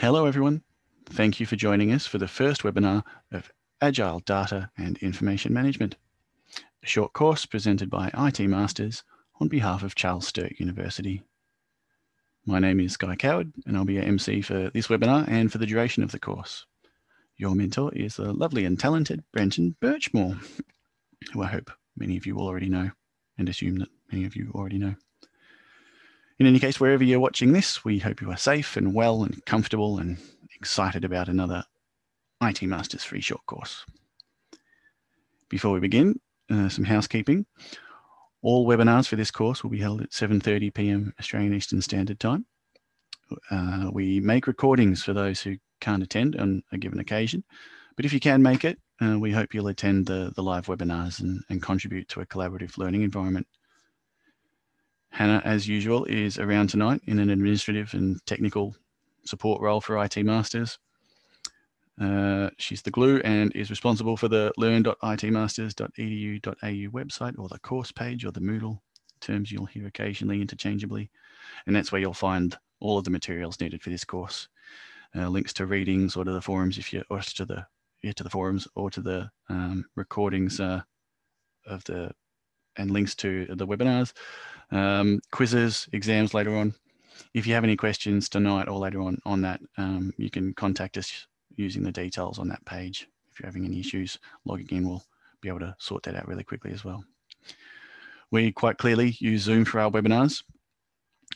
Hello, everyone. Thank you for joining us for the first webinar of Agile Data and Information Management, a short course presented by IT Masters on behalf of Charles Sturt University. My name is Guy Coward, and I'll be your MC for this webinar and for the duration of the course. Your mentor is the lovely and talented Brenton Birchmore, who I hope many of you will already know and assume that many of you already know. In any case, wherever you're watching this, we hope you are safe and well and comfortable and excited about another IT Masters free short course. Before we begin, some housekeeping. All webinars for this course will be held at 7:30 p.m. Australian Eastern Standard Time. We make recordings for those who can't attend on a given occasion, but if you can make it, we hope you'll attend the live webinars and contribute to a collaborative learning environment. Hannah, as usual, is around tonight in an administrative and technical support role for IT Masters. She's the glue and is responsible for the learn.itmasters.edu.au website, or the course page, or the Moodle, terms you'll hear occasionally interchangeably. And that's where you'll find all of the materials needed for this course. Links to readings or to the forums, recordings and links to the webinars, quizzes, exams later on. If you have any questions tonight or later on that, you can contact us using the details on that page. If you're having any issues logging in, we'll be able to sort that out really quickly as well. We quite clearly use Zoom for our webinars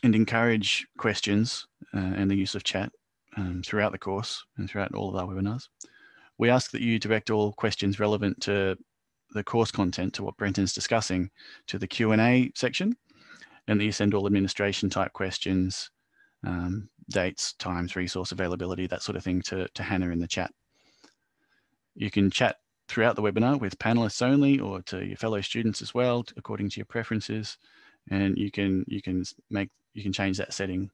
and encourage questions and the use of chat throughout the course and throughout all of our webinars. We ask that you direct all questions relevant to the course content, to what Brenton's discussing, to the Q&A section, and that you send all administration type questions, dates, times, resource availability, that sort of thing to Hannah in the chat. You can chat throughout the webinar with panelists only or to your fellow students as well, according to your preferences, and you can change that setting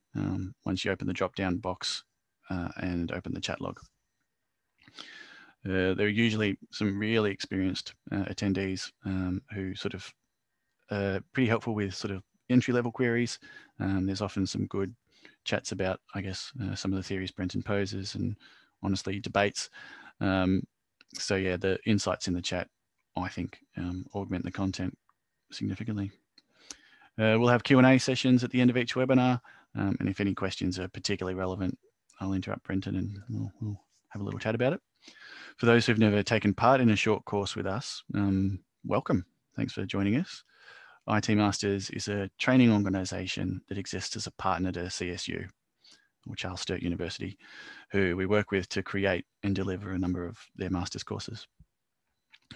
once you open the drop down box and open the chat log. There are usually some really experienced attendees who sort of are pretty helpful with sort of entry-level queries. There's often some good chats about, I guess, some of the theories Brenton poses and honestly debates. So yeah, the insights in the chat, I think, augment the content significantly. We'll have Q&A sessions at the end of each webinar. And if any questions are particularly relevant, I'll interrupt Brenton and we'll have a little chat about it. For those who've never taken part in a short course with us, welcome. Thanks for joining us. IT Masters is a training organisation that exists as a partner to CSU, or Charles Sturt University, who we work with to create and deliver a number of their master's courses.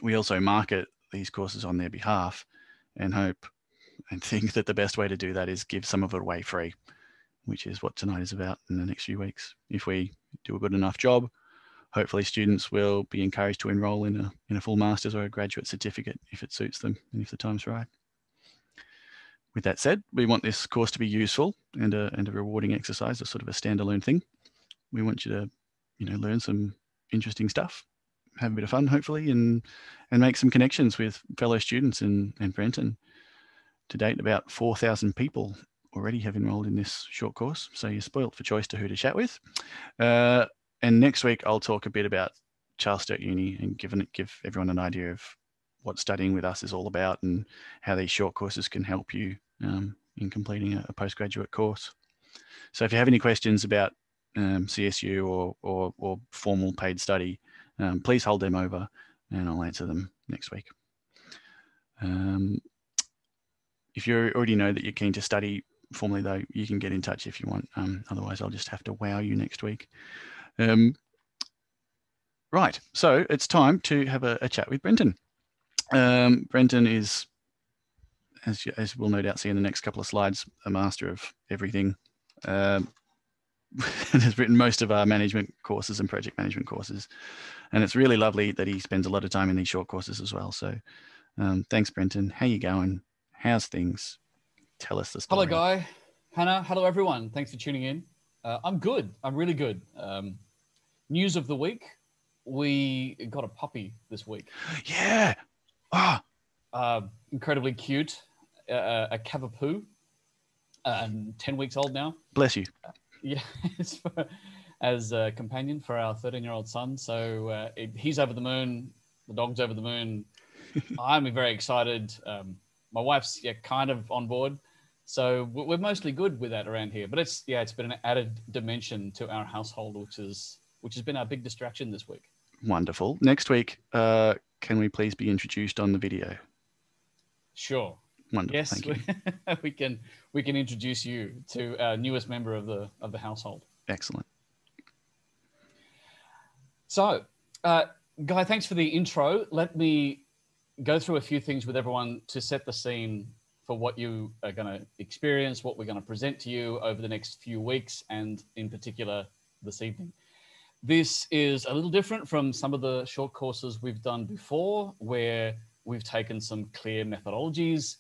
We also market these courses on their behalf and hope and think that the best way to do that is give some of it away free, which is what tonight is about in the next few weeks. If we do a good enough job, hopefully students will be encouraged to enroll in a full master's or a graduate certificate if it suits them and if the time's right. With that said, we want this course to be useful and a rewarding exercise, a sort of a standalone thing. We want you to, you know, learn some interesting stuff, have a bit of fun hopefully, and make some connections with fellow students and Brenton. To date, about 4,000 people already have enrolled in this short course, so you're spoilt for choice to who to chat with. And next week, I'll talk a bit about Charles Sturt Uni and give everyone an idea of what studying with us is all about and how these short courses can help you in completing a postgraduate course. So if you have any questions about CSU or formal paid study, please hold them over and I'll answer them next week. If you already know that you're keen to study formally, though, you can get in touch if you want. Otherwise, I'll just have to wow you next week. Right, so it's time to have a chat with Brenton. Brenton is, as we'll no doubt see in the next couple of slides, a master of everything. Has written most of our management courses and project management courses, and it's really lovely that he spends a lot of time in these short courses as well. So thanks, Brenton. How you going? How's things? Tell us the story. Hello, Guy. Hannah. Hello, everyone. Thanks for tuning in. I'm good. I'm really good. News of the week, we got a puppy this week. Yeah. Ah. Incredibly cute. A Cavapoo. 10 weeks old now. Bless you. Yeah. as a companion for our 13-year-old son. So he's over the moon, the dog's over the moon. I'm very excited. My wife's kind of on board. So we're mostly good with that around here, but it's, it's been an added dimension to our household, which has been our big distraction this week. Wonderful. Next week, can we please be introduced on the video? Sure. Wonderful. Yes, thank you. We can introduce you to our newest member of the household. Excellent. So, Guy, thanks for the intro. Let me go through a few things with everyone to set the scene for what you are going to experience, what we're going to present to you over the next few weeks, and in particular this evening. This is a little different from some of the short courses we've done before, where we've taken some clear methodologies,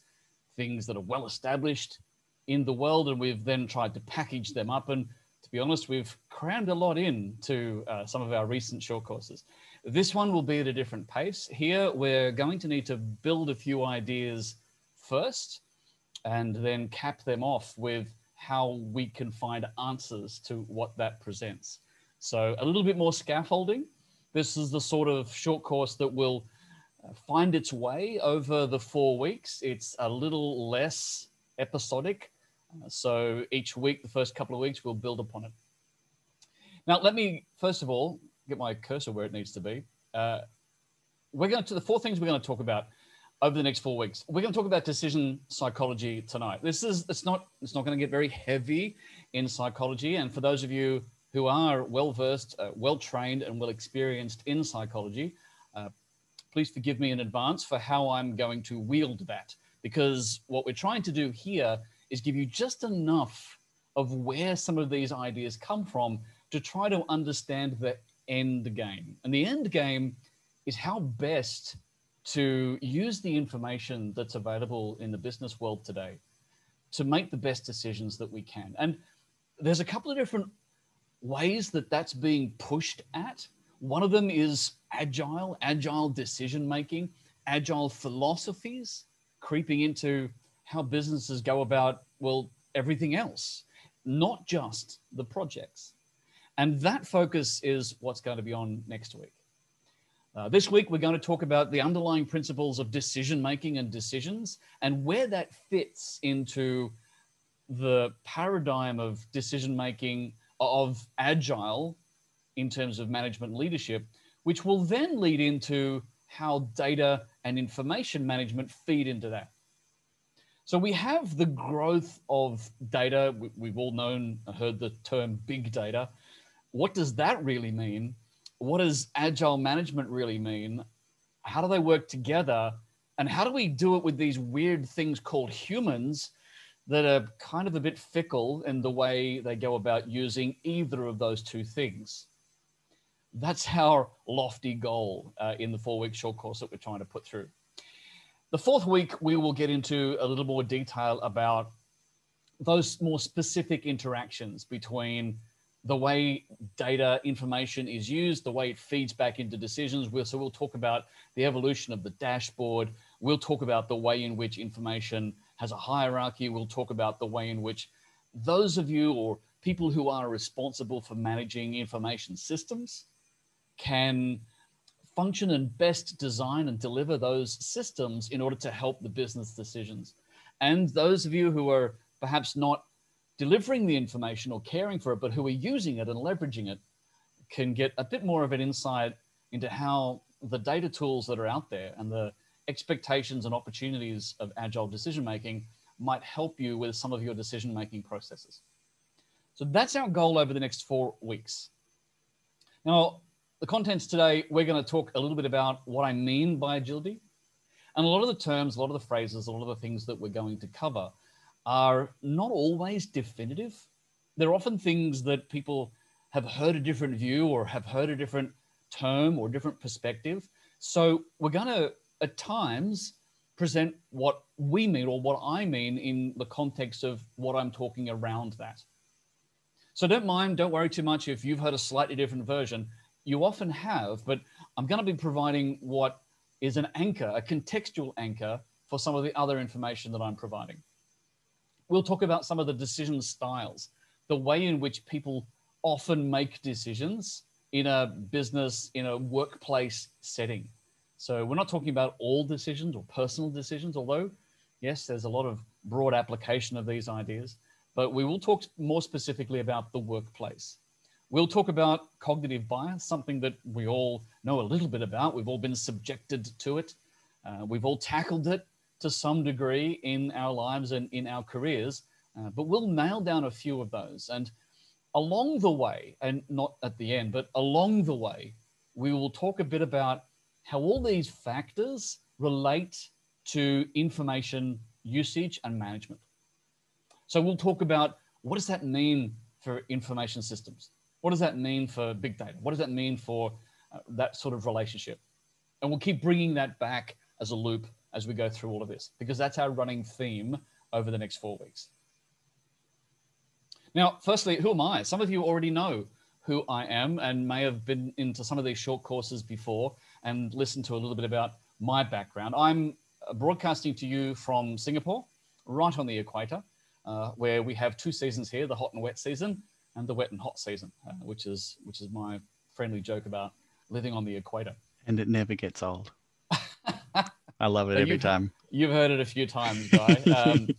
things that are well established in the world, and we've then tried to package them up. And to be honest, we've crammed a lot into some of our recent short courses. This one will be at a different pace. Here, we're going to need to build a few ideas first, and then cap them off with how we can find answers to what that presents. So a little bit more scaffolding. This is the sort of short course that will find its way over the 4 weeks. It's a little less episodic. So each week, the first couple of weeks, we'll build upon it. Now, let me, first of all, get my cursor where it needs to be. We're going to the four things we're going to talk about over the next 4 weeks. We're going to talk about decision psychology tonight. It's not going to get very heavy in psychology. And for those of you who are well-versed, well-trained, and well-experienced in psychology, please forgive me in advance for how I'm going to wield that, because what we're trying to do here is give you just enough of where some of these ideas come from to try to understand the end game. And the end game is how best to use the information that's available in the business world today to make the best decisions that we can. And there's a couple of different ways that that's being pushed at. One of them is agile decision-making, agile philosophies creeping into how businesses go about, well, everything else, not just the projects. And that focus is what's going to be on next week. This week, we're going to talk about the underlying principles of decision-making and decisions, and where that fits into the paradigm of decision-making of agile in terms of management leadership, which will then lead into how data and information management feed into that. So we have the growth of data. We've all known and heard the term big data. What does that really mean? What does agile management really mean? How do they work together? And how do we do it with these weird things called humans that are kind of a bit fickle in the way they go about using either of those two things? That's our lofty goal in the 4 week short course that we're trying to put through. The fourth week, we will get into a little more detail about those more specific interactions between the way data information is used, the way it feeds back into decisions. So we'll talk about the evolution of the dashboard. We'll talk about the way in which information has a hierarchy. We'll talk about the way in which those of you or people who are responsible for managing information systems can function and best design and deliver those systems in order to help the business decisions. And those of you who are perhaps not delivering the information or caring for it, but who are using it and leveraging it, can get a bit more of an insight into how the data tools that are out there and the expectations and opportunities of agile decision-making might help you with some of your decision-making processes. So that's our goal over the next 4 weeks. Now, the contents today, we're going to talk a little bit about what I mean by agility. And a lot of the terms, a lot of the phrases, a lot of the things that we're going to cover are not always definitive. They're often things that people have heard a different view or have heard a different term or different perspective. So we're going to at times present what we mean or what I mean in the context of what I'm talking around that. So don't worry too much if you've heard a slightly different version. You often have, but I'm going to be providing what is an anchor, a contextual anchor for some of the other information that I'm providing. We'll talk about some of the decision styles, the way in which people often make decisions in a business, in a workplace setting. So we're not talking about all decisions or personal decisions, although yes, there's a lot of broad application of these ideas, but we will talk more specifically about the workplace. We'll talk about cognitive bias, something that we all know a little bit about. We've all been subjected to it. We've all tackled it to some degree in our lives and in our careers, but we'll nail down a few of those. And along the way, and not at the end, but along the way, we will talk a bit about how all these factors relate to information usage and management. So we'll talk about what does that mean for information systems? What does that mean for big data? What does that mean for that sort of relationship? And we'll keep bringing that back as a loop as we go through all of this, because that's our running theme over the next 4 weeks. Now, firstly, who am I? Some of you already know who I am and may have been into some of these short courses before and listened to a little bit about my background. I'm broadcasting to you from Singapore, right on the equator, where we have two seasons here, the hot and wet season, and the wet and hot season, which is my friendly joke about living on the equator. And it never gets old. I love it every time. You've heard it a few times, Guy.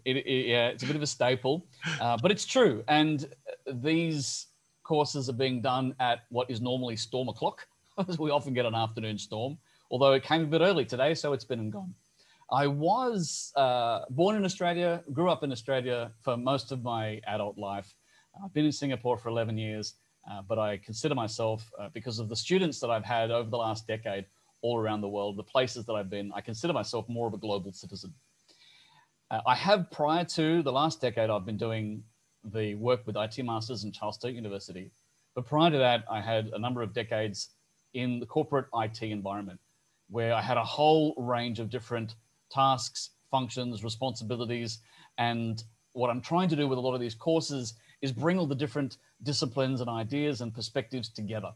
Yeah, it's a bit of a staple, but it's true. And these courses are being done at what is normally storm o'clock, because we often get an afternoon storm, although it came a bit early today, so it's been and gone. I was born in Australia, grew up in Australia for most of my adult life. I've been in Singapore for 11 years, but I consider myself, because of the students that I've had over the last decade all around the world, the places that I've been, I consider myself more of a global citizen. I have, prior to the last decade, I've been doing the work with IT Masters and Charles Sturt University. But prior to that, I had a number of decades in the corporate IT environment, where I had a whole range of different tasks, functions, responsibilities. And what I'm trying to do with a lot of these courses is bring all the different disciplines and ideas and perspectives together.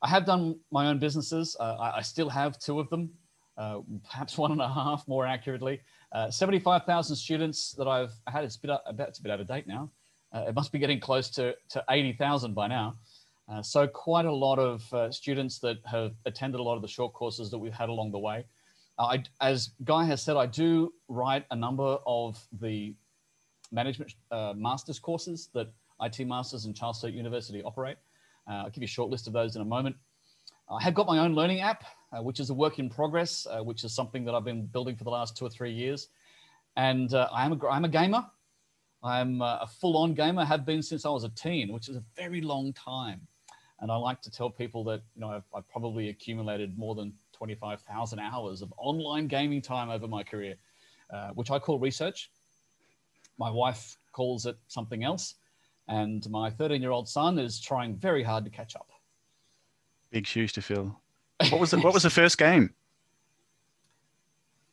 I have done my own businesses. I still have two of them, perhaps 1.5 more accurately. 75,000 students that I've had. It's a bit out of date now. It must be getting close to 80,000 by now. So quite a lot of students that have attended a lot of the short courses that we've had along the way. As Guy has said, I do write a number of the management master's courses that IT Masters and Charles Sturt University operate. I'll give you a short list of those in a moment. I have got my own learning app, which is a work in progress, which is something that I've been building for the last 2 or 3 years. And I'm a gamer. I'm a full-on gamer, have been since I was a teen, which is a very long time. And I like to tell people that, you know, I've probably accumulated more than 25,000 hours of online gaming time over my career, which I call research. My wife calls it something else. And my 13-year-old son is trying very hard to catch up. Big shoes to fill. What was the first game?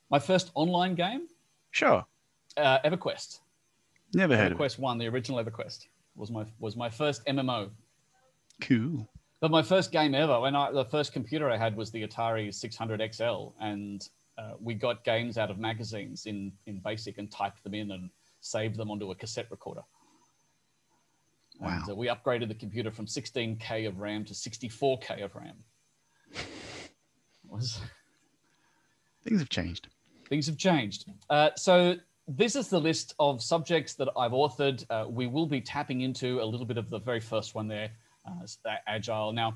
My first online game? Sure. EverQuest. Never heard of it. EverQuest 1, the original EverQuest, was my first MMO. Cool. But my first game ever, the first computer I had was the Atari 600XL, and we got games out of magazines in BASIC and typed them in and saved them onto a cassette recorder. Wow. And we upgraded the computer from 16K of RAM to 64K of RAM. Things have changed. Things have changed. So this is the list of subjects that I've authored. We will be tapping into a little bit of the very first one there, Agile. Now,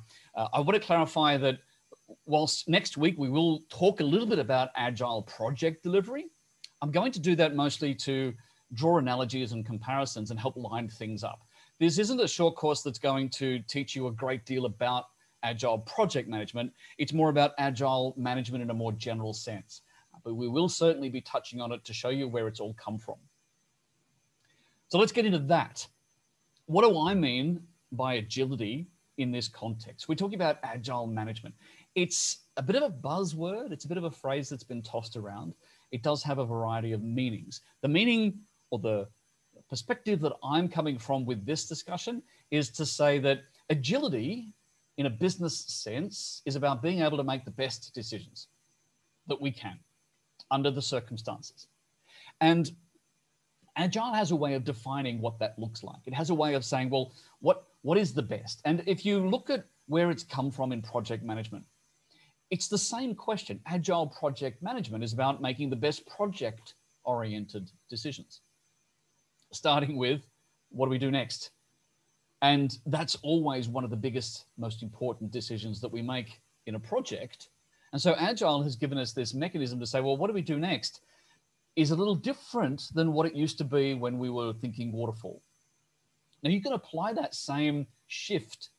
I want to clarify that whilst next week we will talk a little bit about Agile project delivery, I'm going to do that mostly to draw analogies and comparisons and help line things up. This isn't a short course that's going to teach you a great deal about Agile project management. It's more about Agile management in a more general sense. But we will certainly be touching on it to show you where it's all come from. So let's get into that. What do I mean by agility in this context? We're talking about Agile management. It's a bit of a buzzword. It's a bit of a phrase that's been tossed around. It does have a variety of meanings. The meaning or the perspective that I'm coming from with this discussion is to say that agility in a business sense is about being able to make the best decisions that we can under the circumstances. And Agile has a way of defining what that looks like. It has a way of saying, well, what is the best? And if you look at where it's come from in project management, it's the same question. Agile project management is about making the best project-oriented decisions, starting with what do we do next? And that's always one of the biggest, most important decisions that we make in a project. And so Agile has given us this mechanism to say, well, what do we do next is a little different than what it used to be when we were thinking waterfall. Now you can apply that same shift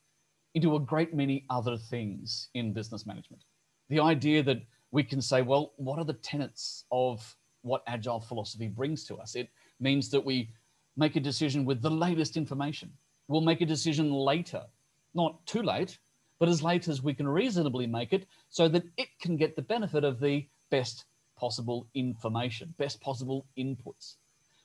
into a great many other things in business management. The idea that we can say, well, what are the tenets of what Agile philosophy brings to us? It means that we make a decision with the latest information. We'll make a decision later, not too late, but as late as we can reasonably make it so that it can get the benefit of the best possible information, best possible inputs.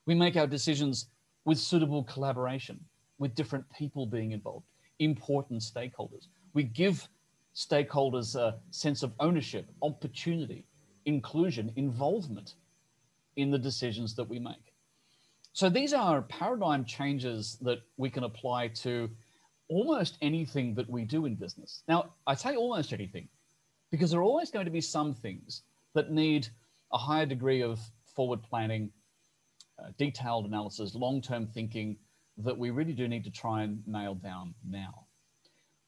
We make our decisions with suitable collaboration, with different people being involved, important stakeholders. We give stakeholders a sense of ownership, opportunity, inclusion, involvement in the decisions that we make. So these are paradigm changes that we can apply to almost anything that we do in business. Now, I say almost anything because there are always going to be some things that need a higher degree of forward planning, detailed analysis, long-term thinking that we really do need to try and nail down now.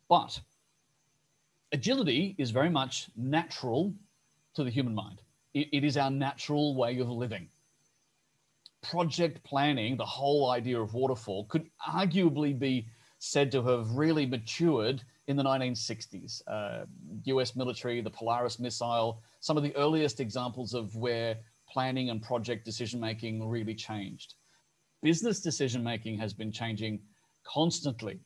But agility is very much natural to the human mind. It is our natural way of living. Project planning, the whole idea of waterfall, could arguably be said to have really matured in the 1960s. US military, the Polaris missile, some of the earliest examples of where planning and project decision-making really changed. Business decision-making has been changing constantly,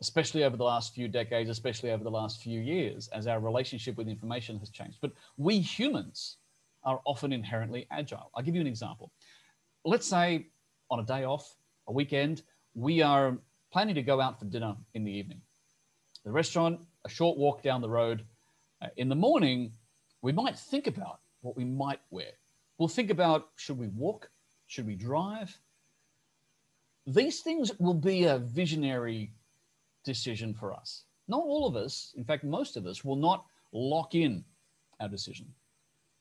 especially over the last few decades, especially over the last few years, as our relationship with information has changed. But we humans are often inherently agile. I'll give you an example. Let's say on a day off, a weekend, we are planning to go out for dinner in the evening. The restaurant, a short walk down the road. In the morning, we might think about what we might wear. We'll think about, should we walk? Should we drive? These things will be a visionary decision for us. Not all of us, in fact, most of us will not lock in our decision.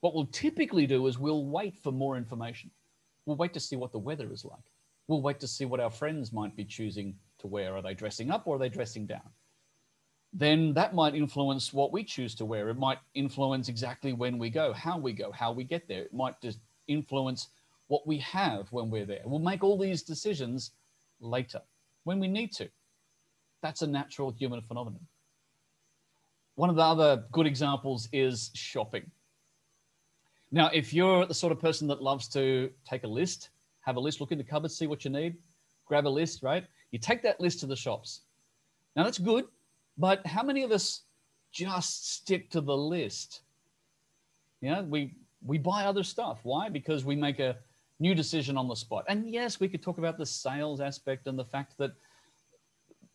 What we'll typically do is we'll wait for more information. We'll wait to see what the weather is like. We'll wait to see what our friends might be choosing to wear. Are they dressing up or are they dressing down? Then that might influence what we choose to wear. It might influence exactly when we go, how we go, how we get there. It might just influence what we have when we're there. We'll make all these decisions later when we need to. That's a natural human phenomenon. One of the other good examples is shopping. Now, if you're the sort of person that loves to take a list, have a list, look in the cupboard, see what you need, grab a list, right? You take that list to the shops. Now that's good, but how many of us just stick to the list? You know, we buy other stuff. Why? Because we make a new decision on the spot. And yes, we could talk about the sales aspect and the fact that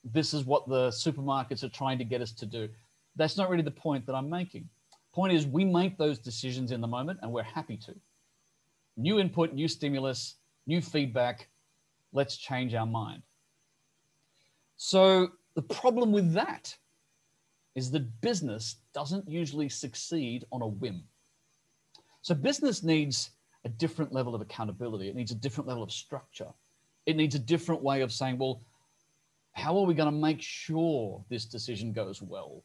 this is what the supermarkets are trying to get us to do. That's not really the point that I'm making. Point is, we make those decisions in the moment and we're happy to. New input, new stimulus, new feedback, let's change our mind. So the problem with that is that business doesn't usually succeed on a whim. So business needs a different level of accountability. It needs a different level of structure. It needs a different way of saying, well, how are we going to make sure this decision goes well?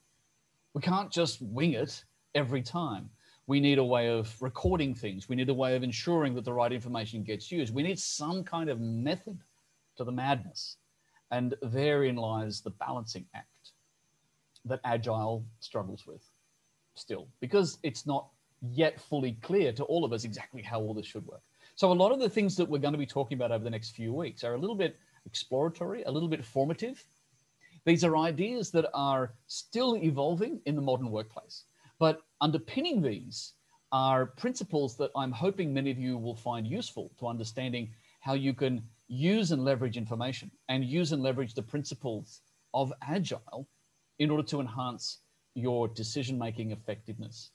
We can't just wing it every time. We need a way of recording things. We need a way of ensuring that the right information gets used. We need some kind of method to the madness. And therein lies the balancing act that Agile struggles with still, because it's not yet fully clear to all of us exactly how all this should work. So a lot of the things that we're going to be talking about over the next few weeks are a little bit exploratory, a little bit formative. These are ideas that are still evolving in the modern workplace. But underpinning these are principles that I'm hoping many of you will find useful to understanding how you can use and leverage information and use and leverage the principles of Agile in order to enhance your decision-making effectiveness.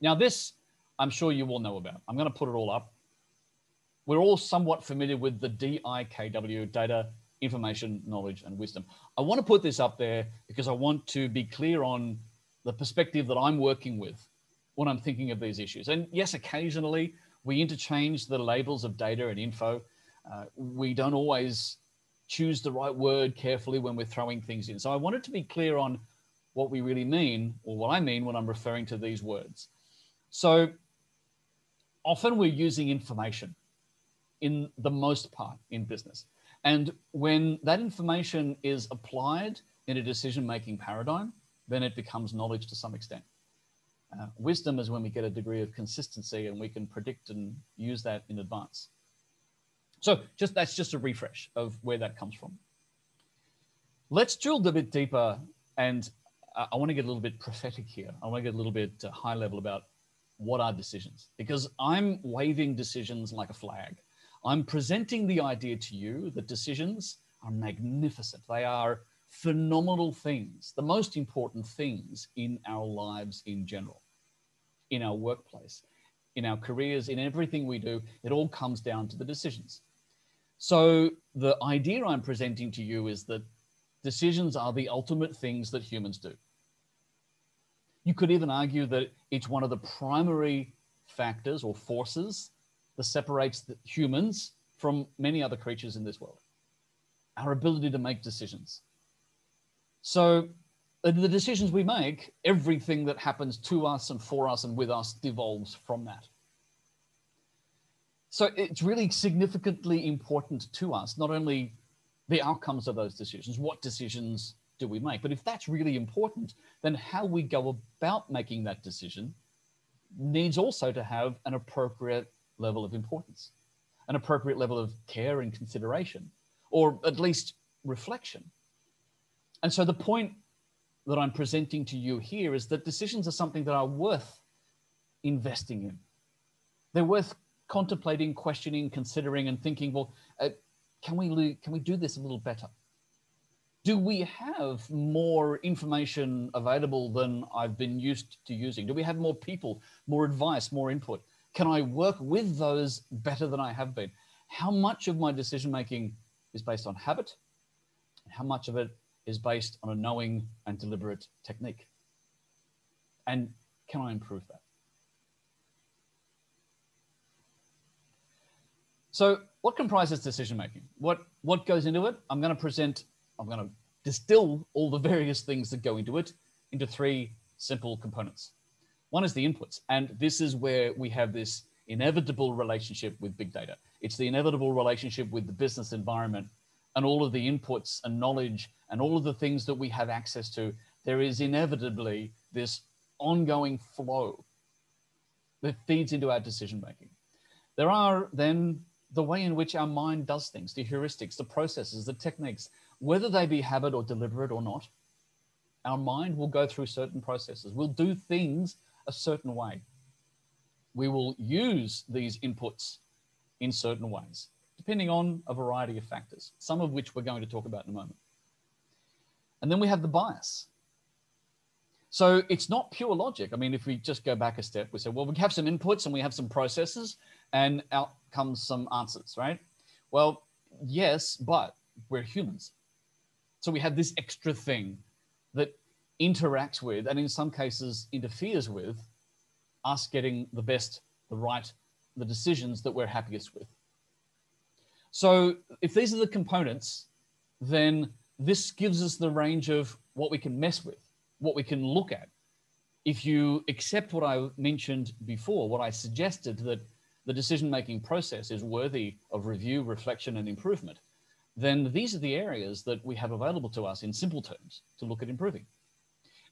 Now this, I'm sure you all know about. I'm going to put it all up. we're all somewhat familiar with the DIKW, data, information, knowledge, and wisdom. I want to put this up there because I want to be clear on the perspective that I'm working with when I'm thinking of these issues. And yes, occasionally we interchange the labels of data and info. We don't always choose the right word carefully when we're throwing things in. So I wanted to be clear on what we really mean, or what I mean when I'm referring to these words. So often we're using information in the most part in business. And when that information is applied in a decision-making paradigm, then it becomes knowledge to some extent. Wisdom is when we get a degree of consistency and we can predict and use that in advance. So that's just a refresh of where that comes from. Let's drill a bit deeper, and I want to get a little bit prophetic here. I want to get a little bit high level about what are decisions, because I'm waving decisions like a flag. I'm presenting the idea to you that decisions are magnificent. They are phenomenal things, the most important things in our lives in general, in our workplace, in our careers, in everything we do. It all comes down to the decisions. So the idea I'm presenting to you is that decisions are the ultimate things that humans do. You could even argue that it's one of the primary factors or forces that separates the humans from many other creatures in this world, our ability to make decisions. So the decisions we make, everything that happens to us and for us and with us devolves from that. So it's really significantly important to us, not only the outcomes of those decisions, what decisions do we make? But if that's really important, then how we go about making that decision needs also to have an appropriate level of importance, an appropriate level of care and consideration, or at least reflection. And so the point that I'm presenting to you here is that decisions are something that are worth investing in. They're worth contemplating, questioning, considering, and thinking, well, can we do this a little better? Do we have more information available than I've been used to using? Do we have more people, more advice, more input? Can I work with those better than I have been? How much of my decision-making is based on habit? How much of it is based on a knowing and deliberate technique? And can I improve that? So what comprises decision-making? What goes into it? I'm gonna distill all the various things that go into it into three simple components. One is the inputs, and this is where we have this inevitable relationship with big data. It's the inevitable relationship with the business environment and all of the inputs and knowledge and all of the things that we have access to. There is inevitably this ongoing flow that feeds into our decision-making. There are then the way in which our mind does things, the heuristics, the processes, the techniques, whether they be habit or deliberate or not, our mind will go through certain processes. We'll do things a certain way. We will use these inputs in certain ways, depending on a variety of factors, some of which we're going to talk about in a moment. And then we have the bias. So it's not pure logic. I mean, if we just go back a step, we say, well, we have some inputs and we have some processes and out comes some answers, right? Well, yes, but we're humans. So we have this extra thing that interacts with, and in some cases interferes with, us getting the best, the right, the decisions that we're happiest with. So if these are the components, then this gives us the range of what we can mess with, what we can look at. If you accept what I mentioned before, what I suggested, that the decision-making process is worthy of review, reflection, and improvement, then these are the areas that we have available to us in simple terms to look at improving.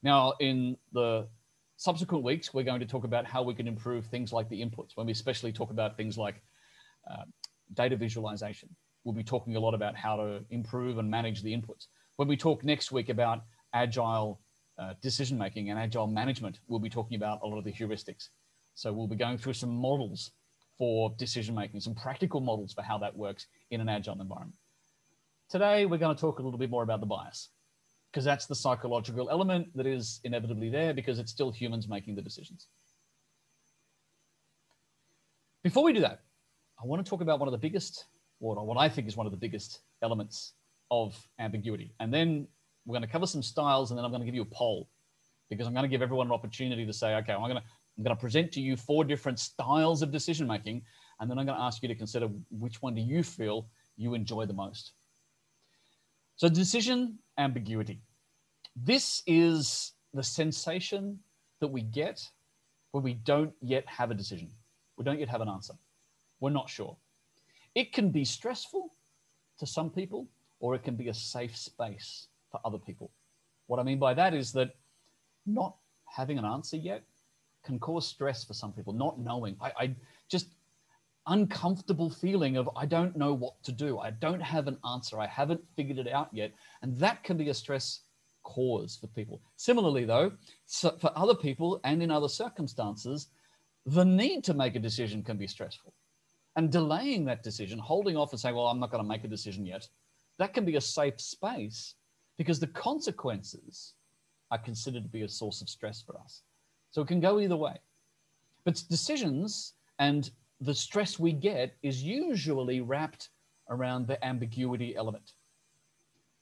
Now, in the subsequent weeks, we're going to talk about how we can improve things like the inputs, when we especially talk about things like data visualization. We'll be talking a lot about how to improve and manage the inputs. When we talk next week about agile decision-making and agile management, we'll be talking about a lot of the heuristics. So we'll be going through some models for decision-making, some practical models for how that works in an agile environment. Today, we're going to talk a little bit more about the bias, because that's the psychological element that is inevitably there, because it's still humans making the decisions. Before we do that, I I want to talk about one of the biggest, or what I think is one of the biggest elements of ambiguity. And then we're going to cover some styles, and then I'm going to give you a poll, because I'm going to give everyone an opportunity to say, okay, I'm going to present to you four different styles of decision-making. And then I'm going to ask you to consider which one do you feel you enjoy the most. So decision ambiguity. This is the sensation that we get when we don't yet have a decision. We don't yet have an answer. We're not sure. It can be stressful to some people, or it can be a safe space for other people. What I mean by that is that not having an answer yet can cause stress for some people, not knowing. I just uncomfortable feeling of, I don't know what to do. I don't have an answer. I haven't figured it out yet. And that can be a stress cause for people. Similarly though, so for other people and in other circumstances, the need to make a decision can be stressful. And delaying that decision, holding off and saying, well, I'm not going to make a decision yet, that can be a safe space, because the consequences are considered to be a source of stress for us. So it can go either way. But decisions and the stress we get is usually wrapped around the ambiguity element.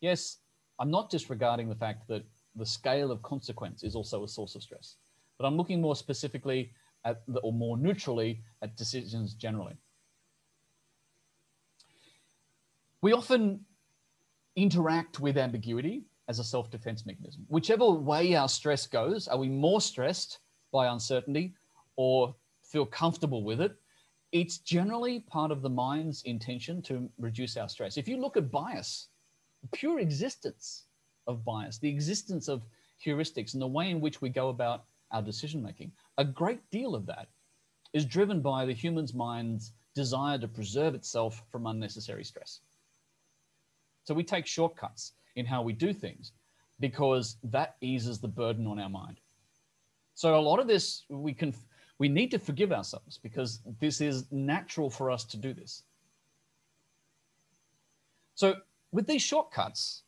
Yes, I'm not disregarding the fact that the scale of consequence is also a source of stress, but I'm looking more specifically at, or more neutrally, at decisions generally. We often interact with ambiguity as a self-defense mechanism. Whichever way our stress goes, are we more stressed by uncertainty or feel comfortable with it? It's generally part of the mind's intention to reduce our stress. If you look at bias, the pure existence of bias, the existence of heuristics and the way in which we go about our decision-making, a great deal of that is driven by the human's mind's desire to preserve itself from unnecessary stress. So we take shortcuts in how we do things because that eases the burden on our mind. So a lot of this, we need to forgive ourselves, because this is natural for us to do this. So with these shortcuts,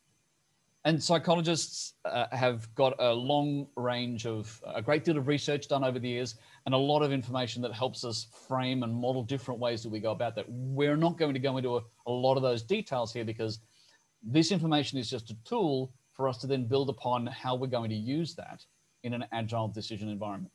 and psychologists have got a long range of, a great deal of research done over the years, and a lot of information that helps us frame and model different ways that we go about that. We're not going to go into a lot of those details here, because this information is just a tool for us to then build upon how we're going to use that in an agile decision environment.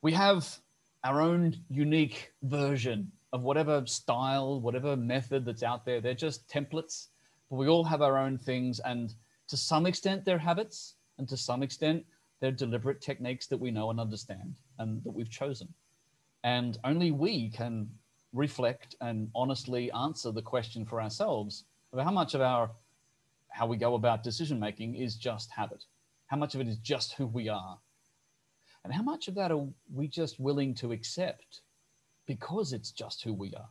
We have our own unique version of whatever style, whatever method that's out there. They're just templates. We all have our own things, and to some extent they're habits, and to some extent they're deliberate techniques that we know and understand and that we've chosen. And only we can reflect and honestly answer the question for ourselves about how much of how we go about decision-making is just habit, how much of it is just who we are, and how much of that are we just willing to accept because it's just who we are.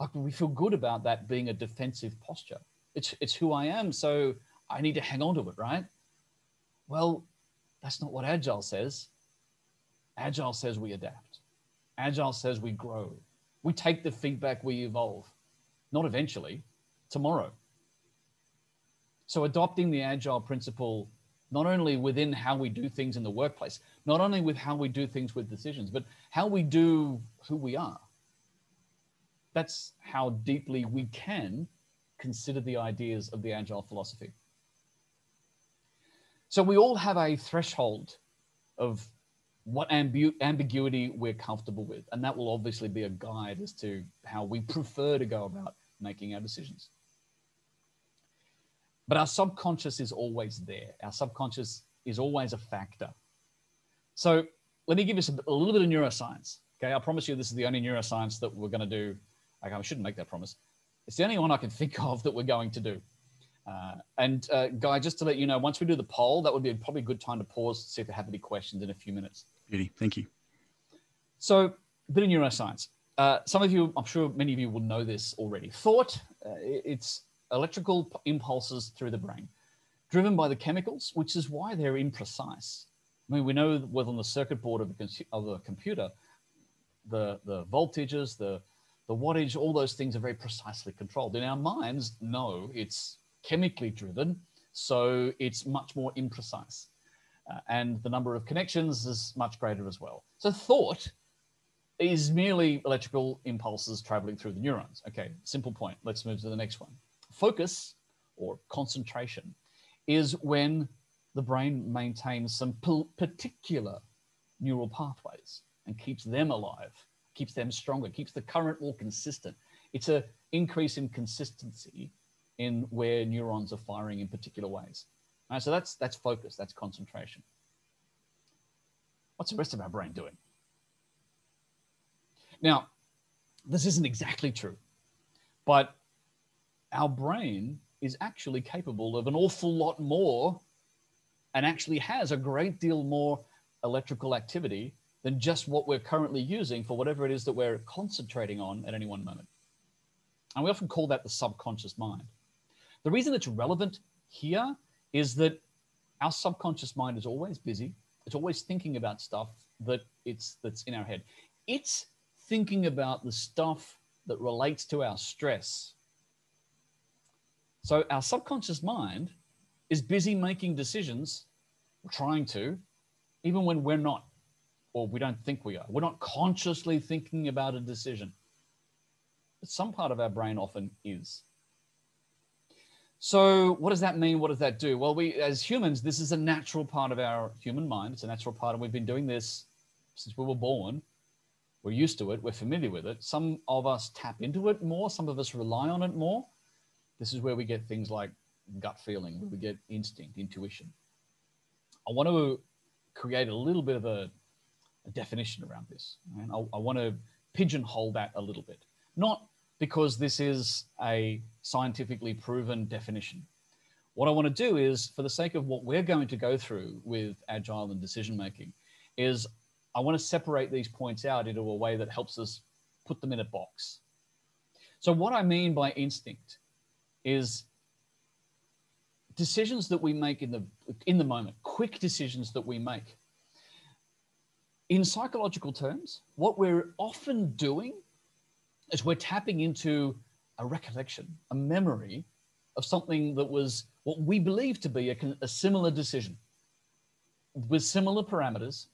Like, we feel good about that being a defensive posture. It's who I am, so I need to hang on to it, right? Well, that's not what Agile says. Agile says we adapt. Agile says we grow. We take the feedback, we evolve. Not eventually, tomorrow. So adopting the Agile principle, not only within how we do things in the workplace, not only with how we do things with decisions, but how we do who we are. That's how deeply we can consider the ideas of the Agile philosophy. So we all have a threshold of what ambiguity we're comfortable with. And that will obviously be a guide as to how we prefer to go about making our decisions. But our subconscious is always there. Our subconscious is always a factor. So let me give you a little bit of neuroscience. Okay, I promise you this is the only neuroscience that we're going to do. Like, I shouldn't make that promise. It's the only one I can think of that we're going to do. Guy, just to let you know, once we do the poll, that would be probably a good time to pause to see if we have any questions in a few minutes. Beauty, thank you. So, a bit of neuroscience. Some of you, I'm sure many of you will know this already. Thought, it's electrical impulses through the brain, driven by the chemicals, which is why they're imprecise. I mean, we know whether on the circuit board of a computer, the voltages, the wattage, all those things are very precisely controlled. In our minds, no, it's chemically driven, so it's much more imprecise. And the number of connections is much greater as well. So thought is merely electrical impulses traveling through the neurons. Okay, simple point. Let's move to the next one. Focus or concentration is when the brain maintains some particular neural pathways and keeps them alive, keeps them stronger, keeps the current more consistent. It's an increase in consistency in where neurons are firing in particular ways. All right, so that's focus, that's concentration. What's the rest of our brain doing? Now, this isn't exactly true, but our brain is actually capable of an awful lot more and actually has a great deal more electrical activity than just what we're currently using for whatever it is that we're concentrating on at any one moment. And we often call that the subconscious mind. The reason it's relevant here is that our subconscious mind is always busy. It's always thinking about stuff that that's in our head. It's thinking about the stuff that relates to our stress. So our subconscious mind is busy making decisions, or trying to, even when we're not, or we don't think we are. We're not consciously thinking about a decision. But some part of our brain often is. So what does that mean? What does that do? Well, we, as humans, this is a natural part of our human mind. It's a natural part, and we've been doing this since we were born. We're used to it. We're familiar with it. Some of us tap into it more. Some of us rely on it more. This is where we get things like gut feeling, where we get instinct, intuition. I want to create a little bit of a definition around this. And I want to pigeonhole that a little bit. Not because this is a scientifically proven definition. What I want to do is, for the sake of what we're going to go through with agile and decision-making, is I want to separate these points out into a way that helps us put them in a box. So what I mean by instinct is decisions that we make in the moment, quick decisions that we make. In psychological terms, what we're often doing is we're tapping into a recollection, a memory of something that was what we believe to be a similar decision with similar parameters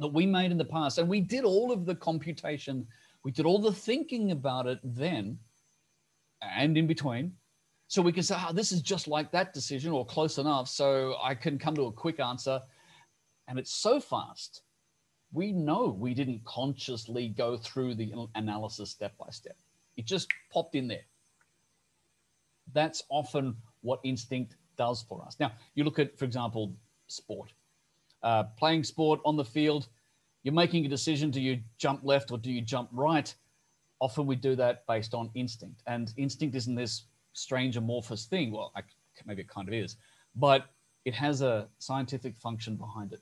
that we made in the past. And we did all of the computation, we did all the thinking about it then and in between. So we can say, oh, this is just like that decision or close enough, so I can come to a quick answer. And it's so fast, we know we didn't consciously go through the analysis step by step. It just popped in there. That's often what instinct does for us. Now, you look at, for example, sport. Playing sport on the field, you're making a decision, do you jump left or do you jump right? Often we do that based on instinct. And instinct isn't this strange amorphous thing. Well, maybe it kind of is, but it has a scientific function behind it,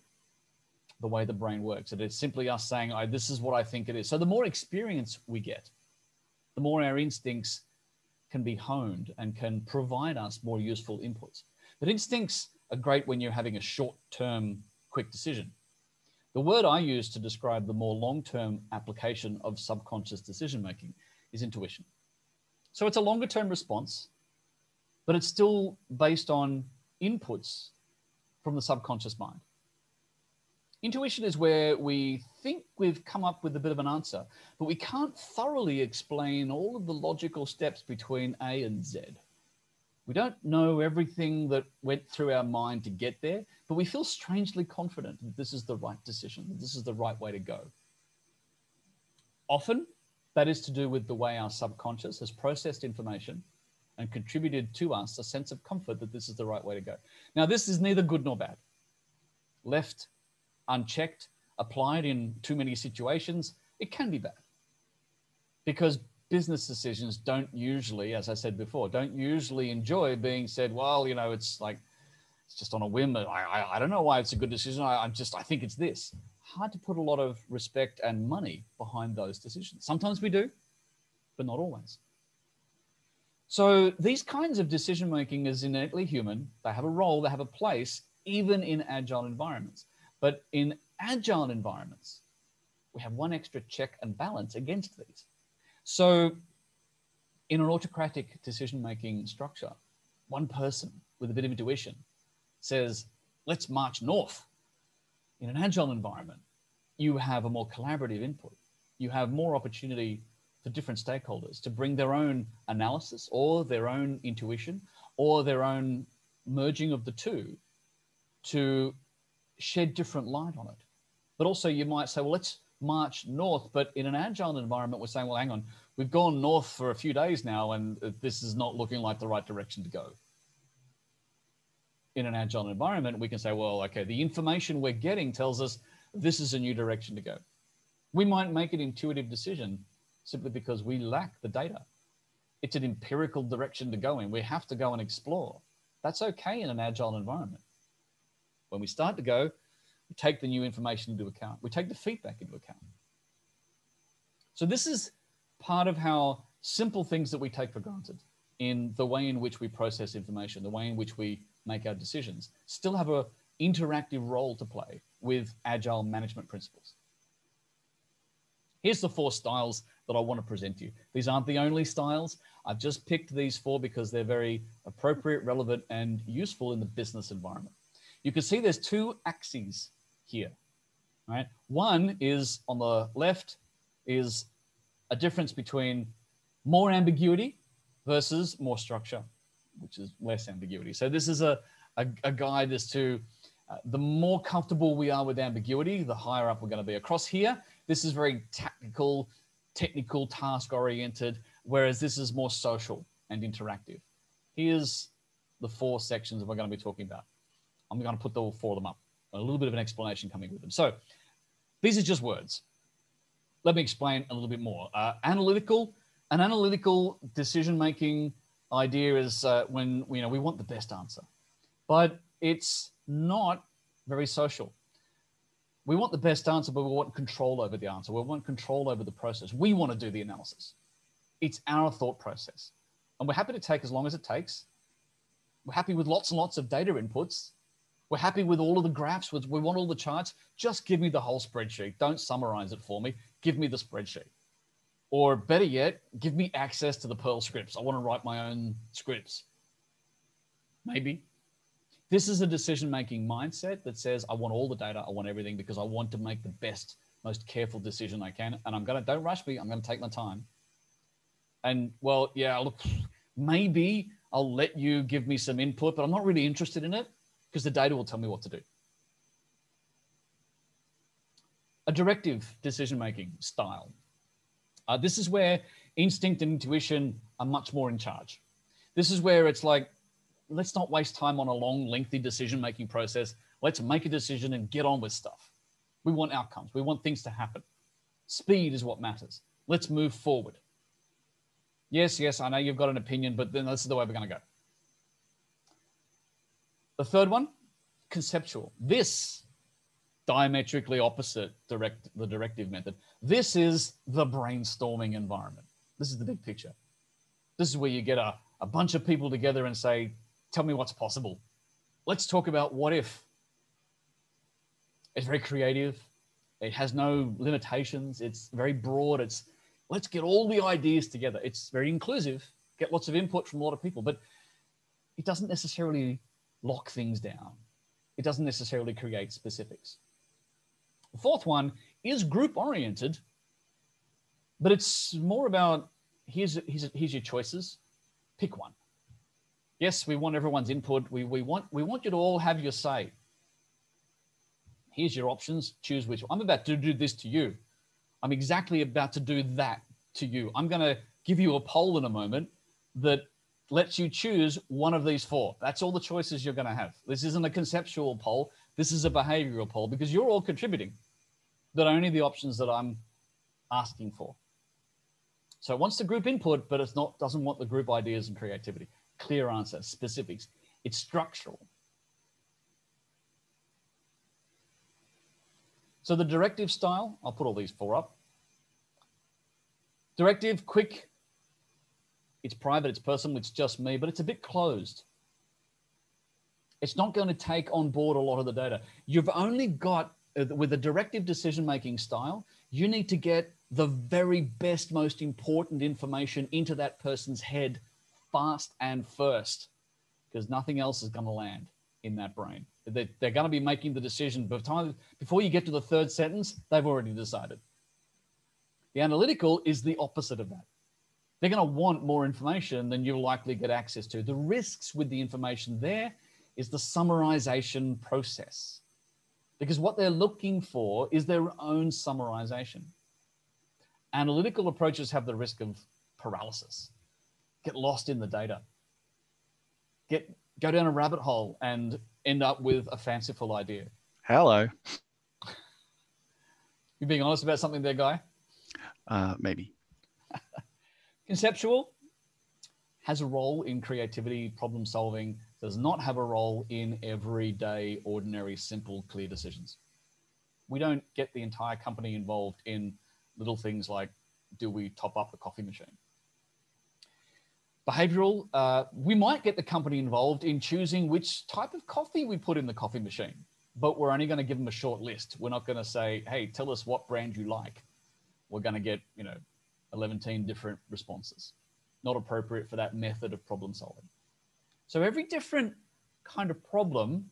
the way the brain works. It is simply us saying, oh, this is what I think it is. So the more experience we get, the more our instincts can be honed and can provide us more useful inputs. But instincts are great when you're having a short-term quick decision. The word I use to describe the more long-term application of subconscious decision-making is intuition. So it's a longer-term response, but it's still based on inputs from the subconscious mind. Intuition is where we think we've come up with a bit of an answer, but we can't thoroughly explain all of the logical steps between A and Z. We don't know everything that went through our mind to get there, but we feel strangely confident that this is the right decision, that this is the right way to go. Often, that is to do with the way our subconscious has processed information and contributed to us a sense of comfort that this is the right way to go. Now, this is neither good nor bad. Left unchecked, applied in too many situations, it can be bad. Because business decisions don't usually, as I said before, don't usually enjoy being said, well, you know, it's like, it's just on a whim. I don't know why it's a good decision. I think it's this. Hard to put a lot of respect and money behind those decisions. Sometimes we do, but not always. So these kinds of decision-making is innately human. They have a role, they have a place, even in agile environments. But in agile environments, we have one extra check and balance against these. So in an autocratic decision-making structure, one person with a bit of intuition says, let's march north. In an agile environment, you have a more collaborative input. you have more opportunity for different stakeholders to bring their own analysis or their own intuition or their own merging of the two to shed different light on it. But also you might say, well, let's march north, but in an agile environment, we're saying, well, hang on, we've gone north for a few days now, and this is not looking like the right direction to go. In an agile environment, we can say, well, okay, the information we're getting tells us this is a new direction to go. We might make an intuitive decision simply because we lack the data. It's an empirical direction to go in. We have to go and explore. That's okay in an agile environment. When we start to go, we take the new information into account. We take the feedback into account. So this is part of how simple things that we take for granted in the way in which we process information, the way in which we make our decisions, still have an interactive role to play with agile management principles. Here's the four styles that I want to present to you. These aren't the only styles. I've just picked these four because they're very appropriate, relevant, and useful in the business environment. You can see there's two axes here, right? One is on the left is a difference between more ambiguity versus more structure, which is less ambiguity. So this is a guide as to the more comfortable we are with ambiguity, the higher up we're going to be. Across here, this is very tactical, technical, task-oriented, whereas this is more social and interactive. Here's the four sections that we're going to be talking about. I'm going to put all four of them up. A little bit of an explanation coming with them. So these are just words. Let me explain a little bit more. An analytical decision-making idea is when we want the best answer, but it's not very social. We want the best answer, but we want control over the answer. We want control over the process. We want to do the analysis. It's our thought process. And we're happy to take as long as it takes. We're happy with lots and lots of data inputs. We're happy with all of the graphs. We want all the charts. Just give me the whole spreadsheet. Don't summarize it for me. Give me the spreadsheet. Or better yet, give me access to the Perl scripts. I want to write my own scripts. Maybe. This is a decision-making mindset that says, I want all the data. I want everything because I want to make the best, most careful decision I can. And don't rush me. I'm going to take my time. And well, yeah, look, maybe I'll let you give me some input, but I'm not really interested in it, because the data will tell me what to do. A directive decision-making style. This is where instinct and intuition are much more in charge. This is where it's like, let's not waste time on a long, lengthy decision-making process. Let's make a decision and get on with stuff. We want outcomes. We want things to happen. Speed is what matters. Let's move forward. Yes, I know you've got an opinion, but then this is the way we're going to go. The third one, conceptual. This diametrically opposite the directive method. This is the brainstorming environment. This is the big picture. This is where you get a bunch of people together and say, tell me what's possible. Let's talk about what if. It's very creative. It has no limitations. It's very broad. It's let's get all the ideas together. It's very inclusive. Get lots of input from a lot of people, but it doesn't necessarily lock things down. It doesn't necessarily create specifics. The fourth one is group oriented, but it's more about here's your choices, pick one. Yes, we want everyone's input. We want you to all have your say. Here's your options, choose which one. I'm about to do this to you. I'm exactly about to do that to you. I'm gonna give you a poll in a moment that lets you choose one of these four. That's all the choices you're going to have. This isn't a conceptual poll. This is a behavioral poll because you're all contributing, but only the options that I'm asking for. So it wants the group input, but it's doesn't want the group ideas and creativity. Clear answer, specifics. It's structural. So the directive style, I'll put all these four up. Directive, quick. It's private, it's personal, it's just me, but it's a bit closed. It's not going to take on board a lot of the data. You've only got, with a directive decision-making style, you need to get the very best, most important information into that person's head fast and first, because nothing else is going to land in that brain. They're going to be making the decision before you get to the third sentence, they've already decided. The analytical is the opposite of that. They're going to want more information than you'll likely get access to. The risks with the information there is the summarization process, because what they're looking for is their own summarization. Analytical approaches have the risk of paralysis, get lost in the data, go down a rabbit hole and end up with a fanciful idea. Hello. You're being honest about something there, Guy? Maybe. Conceptual has a role in creativity, problem solving, does not have a role in everyday, ordinary, simple, clear decisions. We don't get the entire company involved in little things like, do we top up the coffee machine? Behavioral, we might get the company involved in choosing which type of coffee we put in the coffee machine, but we're only going to give them a short list. We're not going to say, hey, tell us what brand you like. We're going to get, 11 different responses. Not appropriate for that method of problem solving. So every different kind of problem,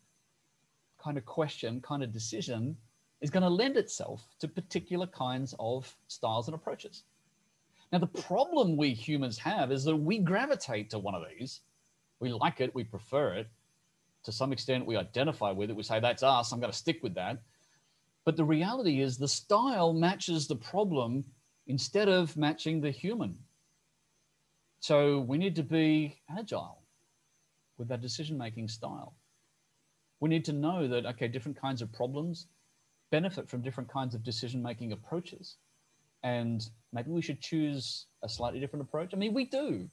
kind of question, kind of decision is going to lend itself to particular kinds of styles and approaches. Now, the problem we humans have is that we gravitate to one of these. We like it, we prefer it. To some extent, we identify with it. We say, that's us, I'm going to stick with that. But the reality is the style matches the problem instead of matching the human. So we need to be agile with our decision-making style. We need to know that, okay, different kinds of problems benefit from different kinds of decision-making approaches. And maybe we should choose a slightly different approach. I mean, we do.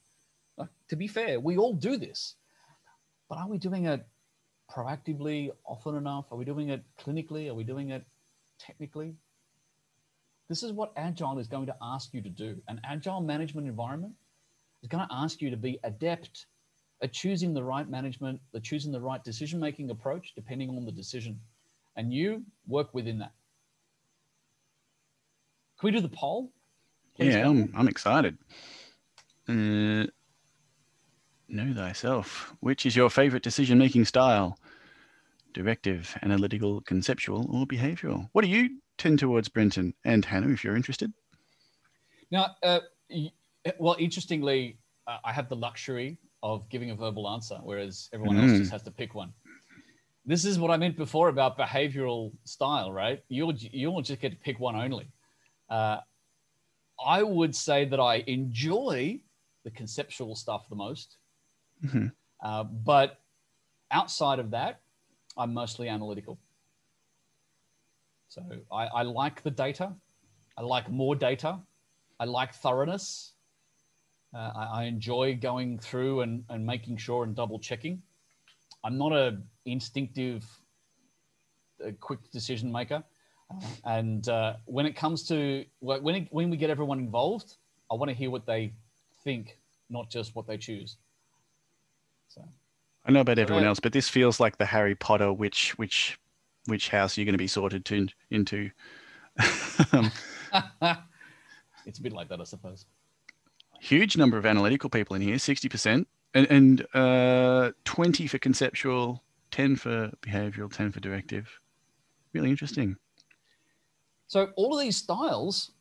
Like, to be fair, we all do this. But are we doing it proactively often enough? Are we doing it clinically? Are we doing it technically? This is what Agile is going to ask you to do. An Agile management environment is going to ask you to be adept at choosing the right management, at choosing the right decision-making approach, depending on the decision. And you work within that. Can we do the poll? Please, yeah, I'm excited. Know thyself. Which is your favorite decision-making style? Directive, analytical, conceptual, or behavioral? What do you tend towards, Brenton? And Hannah, if you're interested. Now, well, interestingly, I have the luxury of giving a verbal answer, whereas everyone else just has to pick one. This is what I meant before about behavioral style, right? You'll just get to pick one only. I would say that I enjoy the conceptual stuff the most, but outside of that, I'm mostly analytical. So I like the data. I like more data. I like thoroughness. I enjoy going through and making sure and double checking. I'm not an instinctive, quick decision maker. And when it comes to, when we get everyone involved, I want to hear what they think, not just what they choose. So I know about everyone else, but this feels like the Harry Potter, which house you're going to be sorted into. It's a bit like that, I suppose. Huge number of analytical people in here, 60%, and 20 for conceptual, 10 for behavioral, 10 for directive. Really interesting. So all of these styles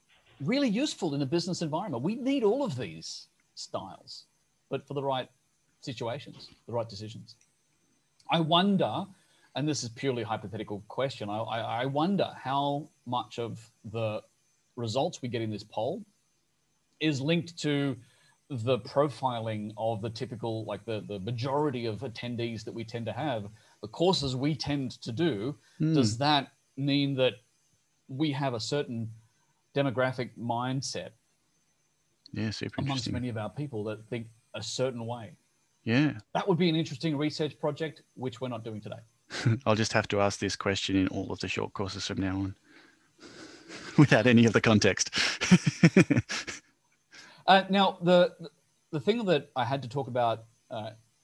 really useful in a business environment. We need all of these styles, but for the right situations, the right decisions. I wonder, and this is purely hypothetical question, I wonder how much of the results we get in this poll is linked to the profiling of the typical, like the majority of attendees that we tend to have, the courses we tend to do. Does that mean that we have a certain demographic mindset amongst many of our people that think a certain way? Yeah. That would be an interesting research project, which we're not doing today. I'll just have to ask this question in all of the short courses from now on without any of the context. Now, the thing that I had to talk about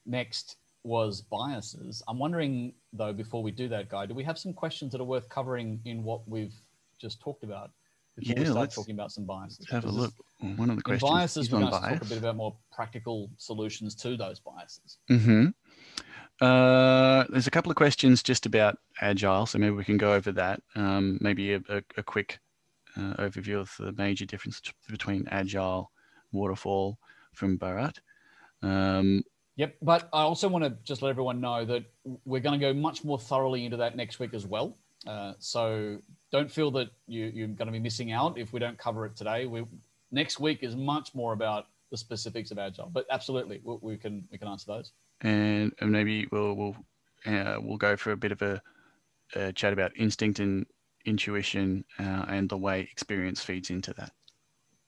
next was biases. I'm wondering, though, before we do that, Guy, do we have some questions that are worth covering in what we've just talked about before we start talking about some biases? Let's have a look. One of the questions biases, we're going to talk a bit about more practical solutions to those biases. There's a couple of questions just about Agile, so maybe we can go over that. Maybe a quick overview of the major difference between Agile, Waterfall from Bharat. Yep, but I also want to just let everyone know that we're going to go much more thoroughly into that next week as well. So don't feel that you're going to be missing out if we don't cover it today. Next week is much more about the specifics of Agile, but absolutely, we can answer those. And maybe we'll go for a bit of a chat about instinct and intuition and the way experience feeds into that.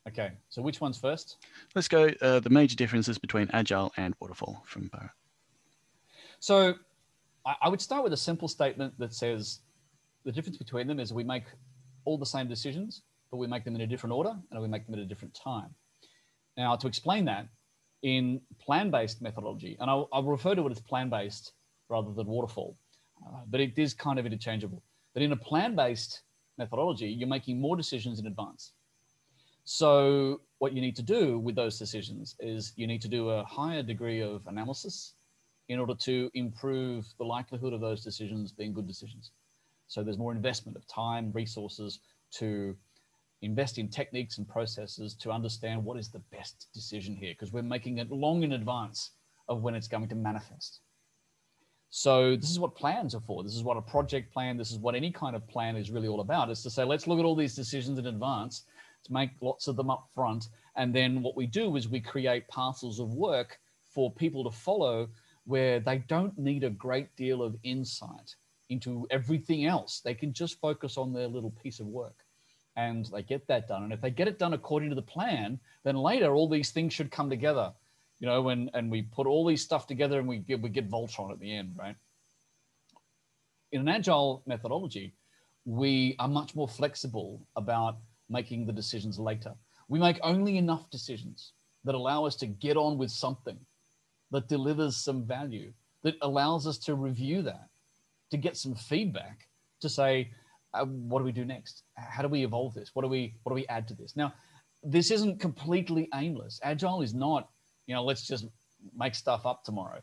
Okay, so which one's first? Let's go the major differences between Agile and Waterfall from Bharat. So I would start with a simple statement that says the difference between them is we make all the same decisions, but we make them in a different order and we make them at a different time. Now, to explain that, in plan-based methodology, and I'll refer to it as plan-based rather than waterfall, but it is kind of interchangeable. But in a plan-based methodology, you're making more decisions in advance. So what you need to do with those decisions is you need to do a higher degree of analysis in order to improve the likelihood of those decisions being good decisions. So there's more investment of time, resources to invest in techniques and processes to understand what is the best decision here, because we're making it long in advance of when it's going to manifest. So this is what plans are for. This is what a project plan, this is what any kind of plan is really all about, is to say, let's look at all these decisions in advance, make lots of them up front, and then what we do is we create parcels of work for people to follow where they don't need a great deal of insight into everything else. They can just focus on their little piece of work and they get that done. And if they get it done according to the plan, then later all these things should come together, you know, and we put all these stuff together and we get Voltron at the end, right? In an Agile methodology, we are much more flexible about making the decisions later. We make only enough decisions that allow us to get on with something that delivers some value, that allows us to review that, to get some feedback, to say, what do we do next? How do we evolve this? What do we add to this? Now, this isn't completely aimless. Agile is not, you know, let's just make stuff up tomorrow.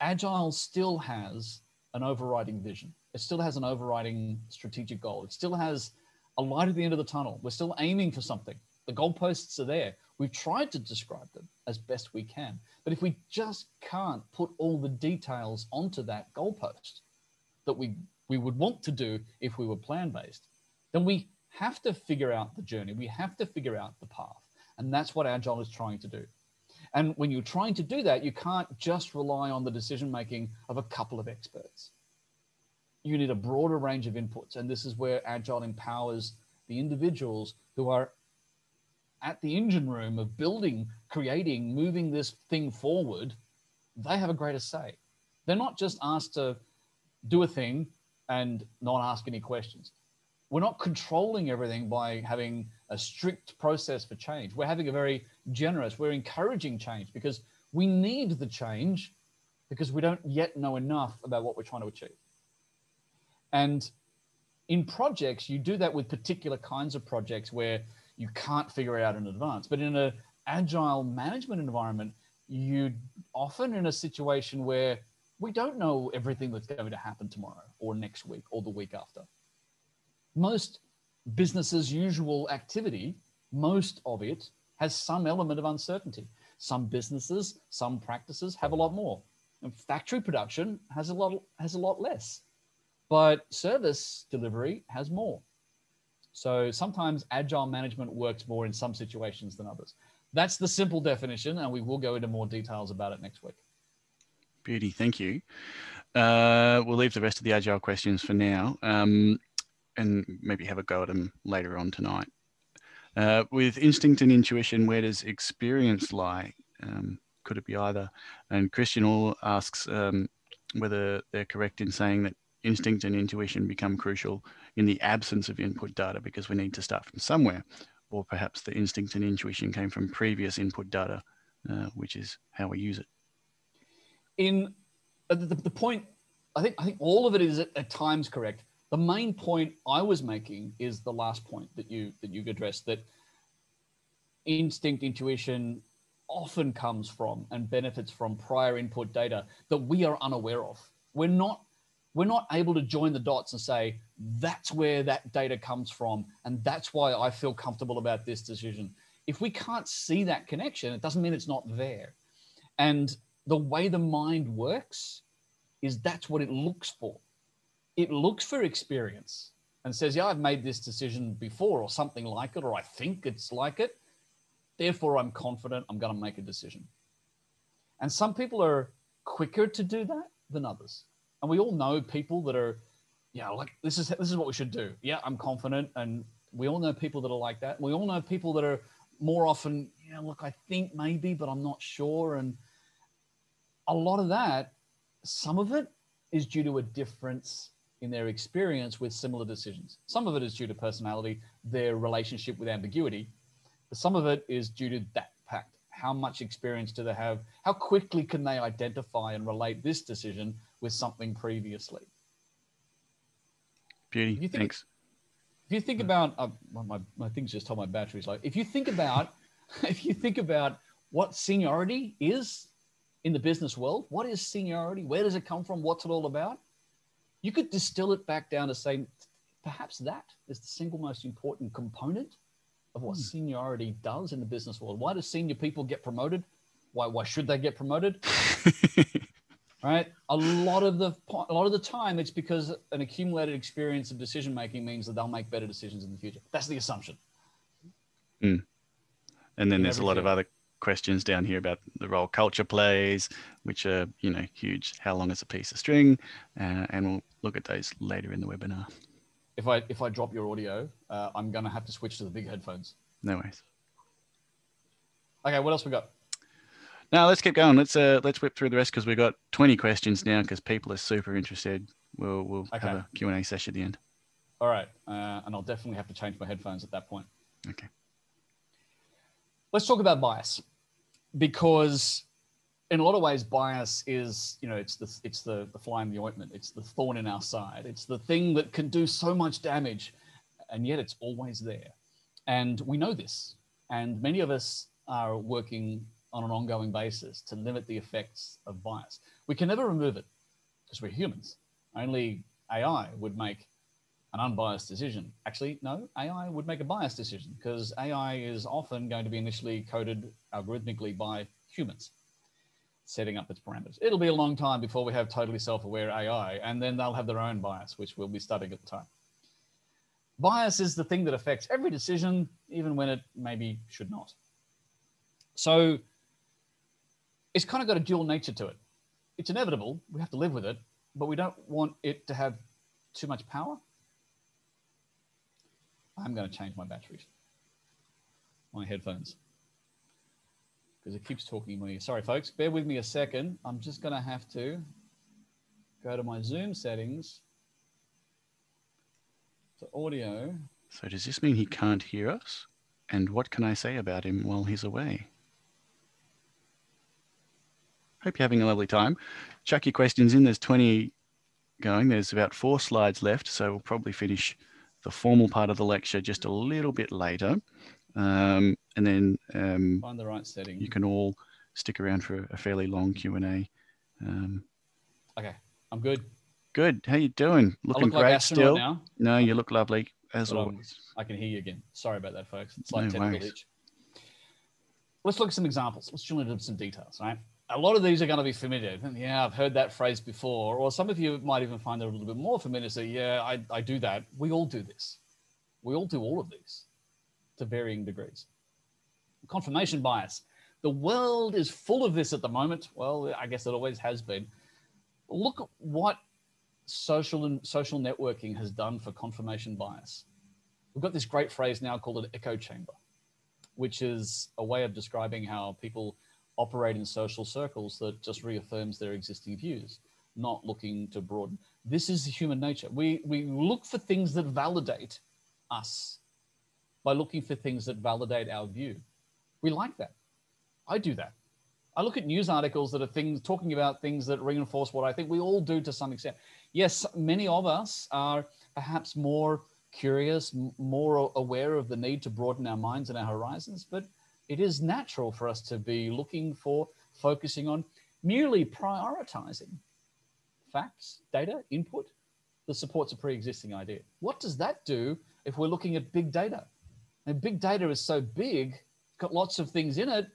Agile still has an overriding vision. It still has an overriding strategic goal. It still has a light at the end of the tunnel. We're still aiming for something. The goalposts are there. We've tried to describe them as best we can. But if we just can't put all the details onto that goalpost that we would want to do if we were plan-based, then we have to figure out the journey. We have to figure out the path. And that's what Agile is trying to do. And when you're trying to do that, you can't just rely on the decision-making of a couple of experts. You need a broader range of inputs. And this is where Agile empowers the individuals who are at the engine room of building, creating, moving this thing forward. They have a greater say. They're not just asked to do a thing and not ask any questions. We're not controlling everything by having a strict process for change. We're having a very generous, we're encouraging change because we need the change because we don't yet know enough about what we're trying to achieve. And in projects, you do that with particular kinds of projects where you can't figure it out in advance. But in an agile management environment, you're often in a situation where we don't know everything that's going to happen tomorrow or next week or the week after. Most business as usual activity, most of it has some element of uncertainty. Some businesses, some practices have a lot more. And factory production has a lot less. But service delivery has more. So sometimes agile management works more in some situations than others. That's the simple definition, and we will go into more details about it next week. Beauty, thank you. We'll leave the rest of the agile questions for now, and maybe have a go at them later on tonight. With instinct and intuition, where does experience lie? Could it be either? And Christian All asks whether they're correct in saying that instinct and intuition become crucial in the absence of input data because we need to start from somewhere, or perhaps the instinct and intuition came from previous input data, which is how we use it. In the point, I think all of it is at times correct. The main point I was making is the last point that you've addressed, that instinct, intuition often comes from and benefits from prior input data that we are unaware of. We're not we're not able to join the dots and say, that's where that data comes from. And that's why I feel comfortable about this decision. If we can't see that connection, it doesn't mean it's not there. And the way the mind works is that's what it looks for. It looks for experience and says, yeah, I've made this decision before or something like it, or I think it's like it. Therefore, I'm confident I'm going to make a decision. And some people are quicker to do that than others. And we all know people that are, yeah, like this is what we should do. Yeah, I'm confident. And we all know people that are like that. We all know people that are more often, yeah, look, I think maybe, but I'm not sure. And a lot of that, some of it is due to a difference in their experience with similar decisions. Some of it is due to personality, their relationship with ambiguity. But some of it is due to that fact. How much experience do they have? How quickly can they identify and relate this decision with something previously? Beauty, thanks. If you think about, my thing's just told my battery's low. If you think about what seniority is in the business world, what is seniority? Where does it come from? What's it all about? You could distill it back down to saying, perhaps that is the single most important component of what seniority does in the business world. Why do senior people get promoted? Why should they get promoted? Right? A lot of the time, it's because an accumulated experience of decision making means that they'll make better decisions in the future. That's the assumption. Mm. And then there's a lot of other questions down here about the role culture plays, which are, you know, huge. How long is a piece of string? And we'll look at those later in the webinar. If I drop your audio, I'm going to have to switch to the big headphones. No worries. Okay, what else we got? Now let's keep going. Let's whip through the rest because we've got 20 questions now because people are super interested. We'll have a Q&A session at the end. All right, and I'll definitely have to change my headphones at that point. Okay. Let's talk about bias, because in a lot of ways, bias is, you know, it's the fly in the ointment. It's the thorn in our side. It's the thing that can do so much damage, and yet it's always there. And we know this. And many of us are working on an ongoing basis to limit the effects of bias. We can never remove it because we're humans. Only AI would make an unbiased decision. Actually, no, AI would make a biased decision because AI is often going to be initially coded algorithmically by humans, setting up its parameters. It'll be a long time before we have totally self-aware AI, and then they'll have their own bias, which we'll be studying at the time. Bias is the thing that affects every decision, even when it maybe should not. So it's kind of got a dual nature to it. It's inevitable, we have to live with it, but we don't want it to have too much power. I'm going to change my batteries, my headphones, because it keeps talking to me. Sorry, folks, bear with me a second. I'm just going to have to go to my Zoom settings, to audio. So does this mean he can't hear us? And what can I say about him while he's away? Hope you're having a lovely time. Chuck your questions in. There's 20 going. There's about 4 slides left. So we'll probably finish the formal part of the lecture just a little bit later. And then find the right setting. You can all stick around for a fairly long Q&A. Okay, I'm good. Good. How you doing? Looking great like still. Right now. No, you look lovely as always. I can hear you again. Sorry about that, folks. It's like technical glitch. Let's look at some examples. Let's drill into some details, right? A lot of these are going to be familiar. Yeah, I've heard that phrase before. Or some of you might even find it a little bit more familiar. So yeah, I do that. We all do this. We all do all of these, to varying degrees. Confirmation bias. The world is full of this at the moment. Well, I guess it always has been. Look at what social networking has done for confirmation bias. We've got this great phrase now called an echo chamber, which is a way of describing how people operate in social circles that just reaffirms their existing views, not looking to broaden. This is human nature. We look for things that validate us, by looking for things that validate our view. We like that. I do that. I look at news articles that are talking about things that reinforce what I think. We all do to some extent. Yes, many of us are perhaps more curious, more aware of the need to broaden our minds and our horizons, but it is natural for us to be looking for, focusing on, merely prioritizing facts, data, input that supports a pre-existing idea. What does that do if we're looking at big data? And big data is so big, it's got lots of things in it.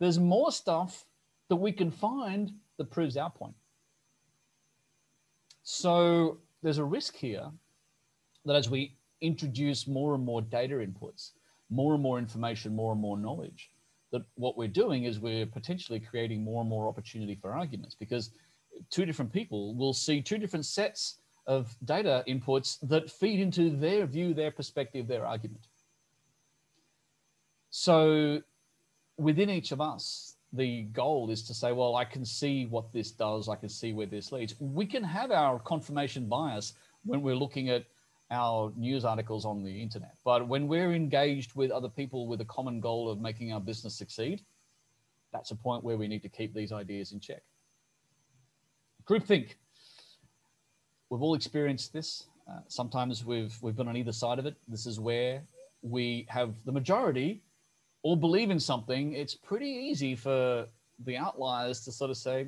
There's more stuff that we can find that proves our point. So there's a risk here that as we introduce more and more data inputs, more and more information, more and more knowledge, that what we're doing is we're potentially creating more and more opportunity for arguments, because two different people will see two different sets of data inputs that feed into their view, their perspective, their argument. So within each of us, the goal is to say, well, I can see what this does. I can see where this leads. We can have our confirmation bias when we're looking at our news articles on the internet. But when we're engaged with other people with a common goal of making our business succeed, that's a point where we need to keep these ideas in check. Groupthink. We've all experienced this. Sometimes we've been on either side of it. This is where we have the majority all believe in something. It's pretty easy for the outliers to sort of say,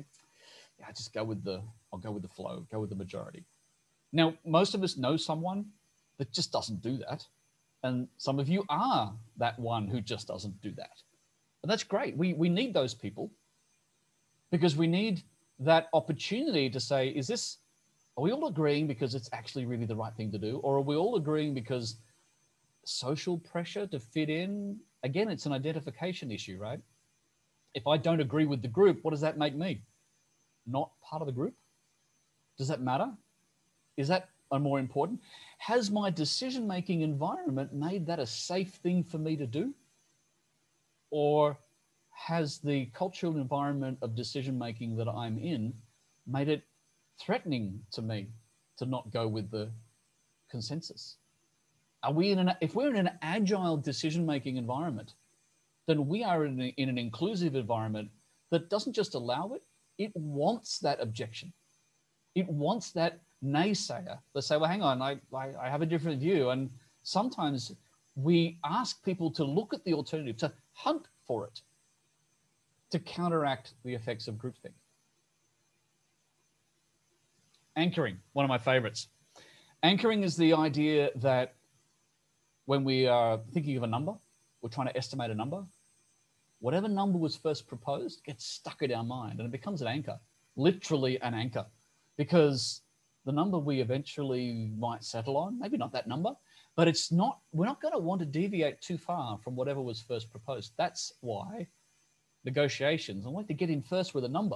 yeah, just I'll go with the flow, go with the majority. Now, most of us know someone that just doesn't do that. And some of you are that one who just doesn't do that. And that's great. We need those people, because we need that opportunity to say, is this, are we all agreeing because it's actually really the right thing to do? Or are we all agreeing because social pressure to fit in? Again, it's an identification issue, right? If I don't agree with the group, what does that make me? Not part of the group? Does that matter? Is that more important? Has my decision-making environment made that a safe thing for me to do? Or has the cultural environment of decision-making that I'm in made it threatening to me to not go with the consensus? If we're in an agile decision-making environment, then we are in an inclusive environment that doesn't just allow it, it wants that objection. It wants that naysayer. Let's say, well, hang on, I have a different view. And sometimes we ask people to look at the alternative, to hunt for it, to counteract the effects of groupthink. Anchoring, one of my favorites. Anchoring is the idea that when we are thinking of a number, we're trying to estimate a number, whatever number was first proposed gets stuck in our mind and it becomes an anchor, literally an anchor, because the number we eventually might settle on, maybe not that number, but it's not, we're not going to want to deviate too far from whatever was first proposed. That's why negotiations, I like to get in first with a number.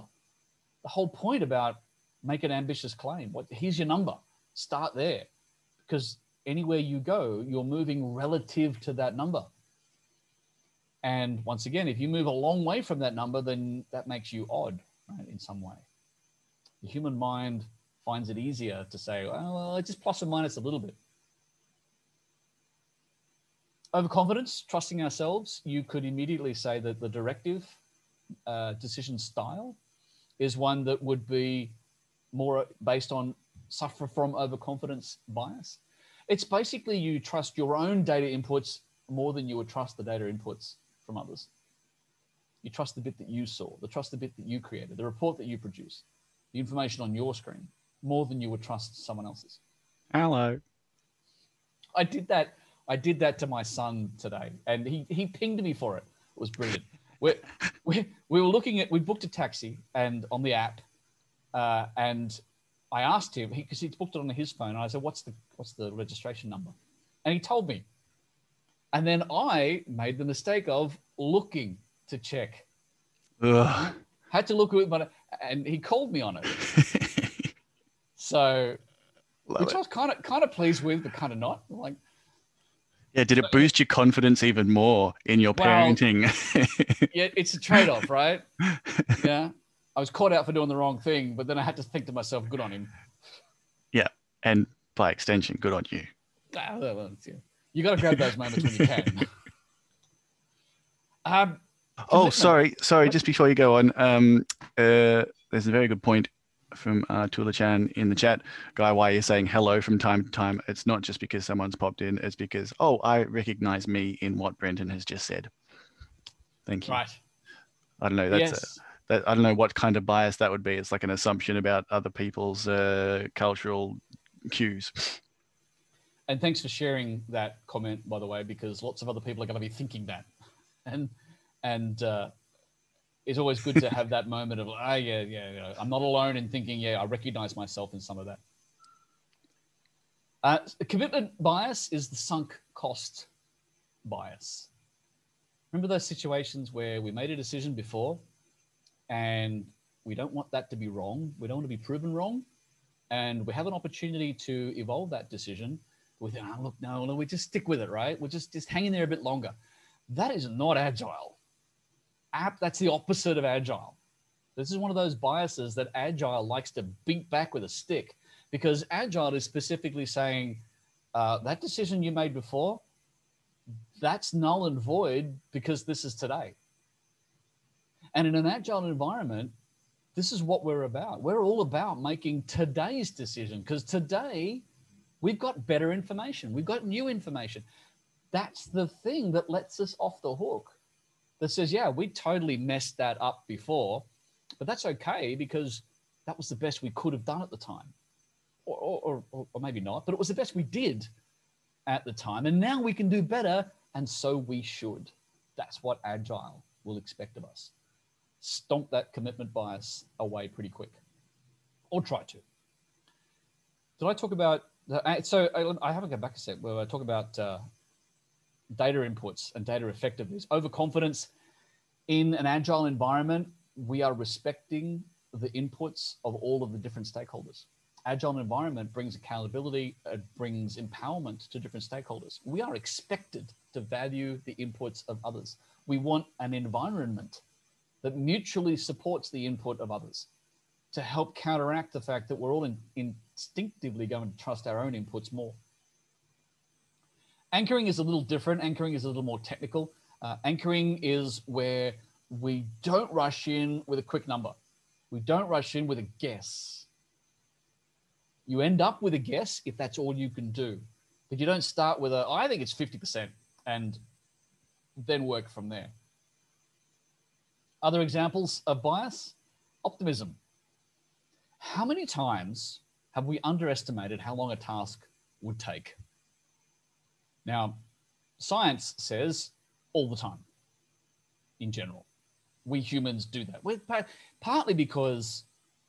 The whole point about make an ambitious claim, here's your number, start there, because anywhere you go, you're moving relative to that number. And once again, if you move a long way from that number, then that makes you odd, right, in some way. The human mind finds it easier to say, oh, well, it's just plus or minus a little bit. Overconfidence, trusting ourselves. You could immediately say that the directive decision style is one that would be more based on suffer from overconfidence bias. It's basically you trust your own data inputs more than you would trust the data inputs from others. You trust the bit that you saw, trust the bit that you created, the report that you produce, the information on your screen, more than you would trust someone else's. Hello. I did that to my son today, and he pinged me for it. It was brilliant. We were looking at, we booked a taxi and on the app, and I asked him, because he'd booked it on his phone, and I said, what's the registration number? And he told me. And then I made the mistake of looking to check. Ugh. Had to look at it, but and he called me on it. So, which I was kind of pleased with, but kind of not. I'm like, yeah, did it boost your confidence even more in your parenting? Well, yeah, it's a trade-off, right? Yeah, I was caught out for doing the wrong thing, but then I had to think to myself, good on him. Yeah, and by extension, good on you. You got to grab those moments when you can. Oh, sorry. Just before you go on, there's a very good point from Tula Chan in the chat. Guy, why you're saying hello from time to time? It's not just because someone's popped in. It's because, oh, I recognize me in what Brenton has just said. Thank you. Right. I don't know. That's yes. that, I don't know what kind of bias that would be. It's like an assumption about other people's cultural cues. And thanks for sharing that comment, by the way, because lots of other people are going to be thinking that. And it's always good to have that moment of, oh, yeah, I'm not alone in thinking, yeah, I recognize myself in some of that. Commitment bias is the sunk cost bias. Remember those situations where we made a decision before and we don't want that to be wrong. We don't want to be proven wrong. And we have an opportunity to evolve that decision. We think, oh, look, no, we just stick with it, right? We're just hang in there a bit longer. That is not agile. That's the opposite of agile. This is one of those biases that agile likes to beat back with a stick, because agile is specifically saying that decision you made before, that's null and void because this is today. And in an agile environment, this is what we're about. We're all about making today's decision, because today we've got better information. We've got new information. That's the thing that lets us off the hook, that says, yeah, we totally messed that up before, but that's okay because that was the best we could have done at the time. Or maybe not, but it was the best we did at the time. And now we can do better, and so we should. That's what agile will expect of us. Stomp that commitment bias away pretty quick, or try to. Did I talk about, so I haven't gone back a sec, where I talk about data inputs and data effectiveness. Overconfidence in an agile environment, we are respecting the inputs of all of the different stakeholders. Agile environment brings accountability, it brings empowerment to different stakeholders. We are expected to value the inputs of others. We want an environment that mutually supports the input of others to help counteract the fact that we're all instinctively going to trust our own inputs more. Anchoring is a little different. Anchoring is a little more technical. Anchoring is where we don't rush in with a quick number. We don't rush in with a guess. You end up with a guess if that's all you can do, but you don't start with a, oh, I think it's 50% and then work from there. Other examples of bias, optimism. How many times have we underestimated how long a task would take? Now, science says all the time, in general. We humans do that. We're partly because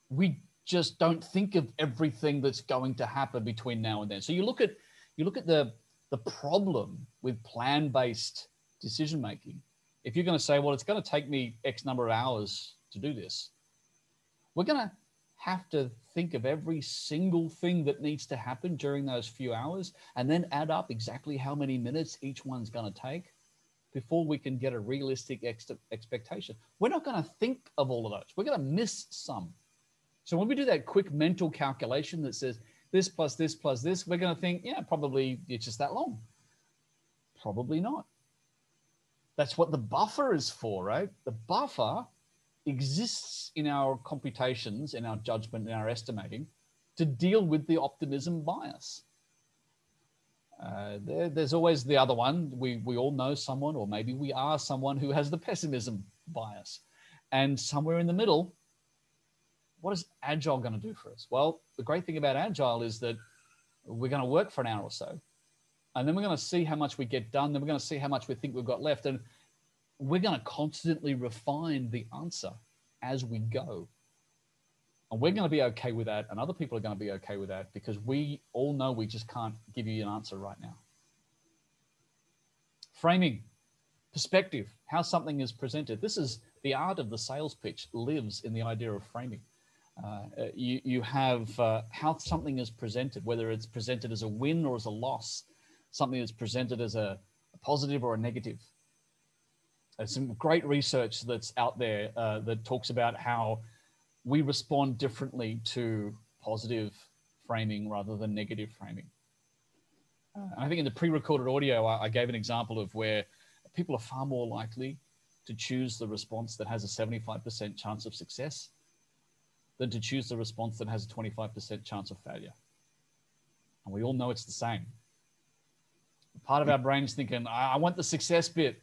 we just don't think of everything that's going to happen between now and then. So you look at the problem with plan-based decision-making. If you're going to say, well, it's going to take me X number of hours to do this, we're going to have to think of every single thing that needs to happen during those few hours and then add up exactly how many minutes each one's going to take before we can get a realistic expectation. We're not going to think of all of those. We're going to miss some. So when we do that quick mental calculation that says this plus this plus this, we're going to think, yeah, probably it's just that long. Probably not. That's what the buffer is for, right? The buffer exists in our computations, in our judgment, in our estimating, to deal with the optimism bias. There's always the other one. We all know someone, or maybe we are someone, who has the pessimism bias. And somewhere in the middle, what is agile going to do for us? Well, the great thing about agile is that we're going to work for an hour or so, and then we're going to see how much we get done. Then we're going to see how much we think we've got left. And we're going to constantly refine the answer as we go. And we're going to be okay with that. And other people are going to be okay with that, because we all know we just can't give you an answer right now. Framing, perspective, how something is presented. This is the art of the sales pitch, lives in the idea of framing. You have how something is presented, whether it's presented as a win or as a loss. Something that's presented as a positive or a negative. There's some great research that's out there that talks about how we respond differently to positive framing rather than negative framing. I think in the pre-recorded audio, I gave an example of where people are far more likely to choose the response that has a 75% chance of success than to choose the response that has a 25% chance of failure. And we all know it's the same. Part of our brain is thinking, I want the success bit.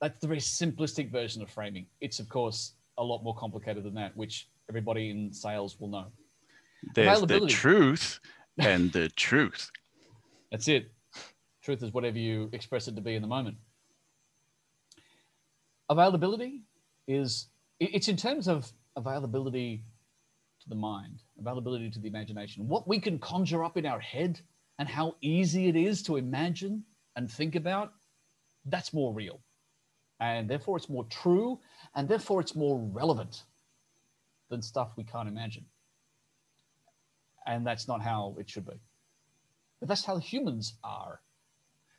that's the very simplistic version of framing. It's, of course, a lot more complicated than that, which everybody in sales will know. There's the truth and the truth. That's it. Truth is whatever you express it to be in the moment. Availability is, it's in terms of availability to the mind, availability to the imagination, what we can conjure up in our head and how easy it is to imagine and think about, that's more real. And therefore it's more true, and therefore it's more relevant than stuff we can't imagine. And that's not how it should be. But that's how humans are.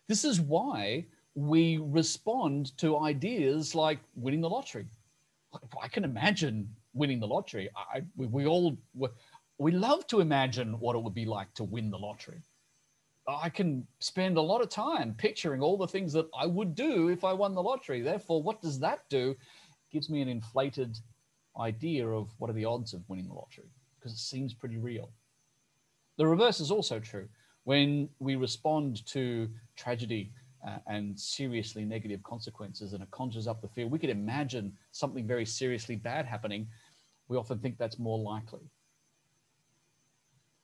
This is why we respond to ideas like winning the lottery. I can imagine winning the lottery. We love to imagine what it would be like to win the lottery. I can spend a lot of time picturing all the things that I would do if I won the lottery. Therefore, what does that do? It gives me an inflated idea of what are the odds of winning the lottery, because it seems pretty real. The reverse is also true. When we respond to tragedy and seriously negative consequences, and it conjures up the fear, we could imagine something very seriously bad happening. We often think that's more likely.